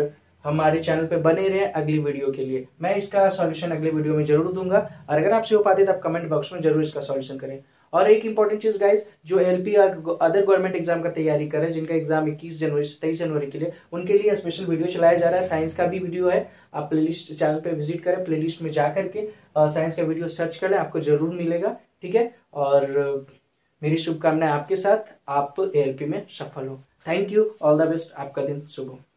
हमारे चैनल पे बने रहें अगली वीडियो के लिए। मैं इसका सॉल्यूशन अगली वीडियो में जरूर दूंगा और अगर आपसे हो पाते तो आप कमेंट बॉक्स में जरूर इसका सॉल्यूशन करें। और एक इंपॉर्टेंट चीज गाइस, जो एलपी और अदर गवर्नमेंट एग्जाम का तैयारी कर रहे हैं, जिनका एग्जाम इक्कीस जनवरी से तेईस जनवरी के लिए, उनके लिए स्पेशल वीडियो चलाया जा रहा है। साइंस का भी वीडियो है, आप प्लेलिस्ट चैनल पे विजिट करें, प्लेलिस्ट में जा करके साइंस का वीडियो सर्च करें, आपको जरूर मिलेगा। ठीक है, और मेरी शुभकामनाएं आपके साथ, आप एएलपी में सफल हो। Thank you, all the best, आपका दिन शुभ हो।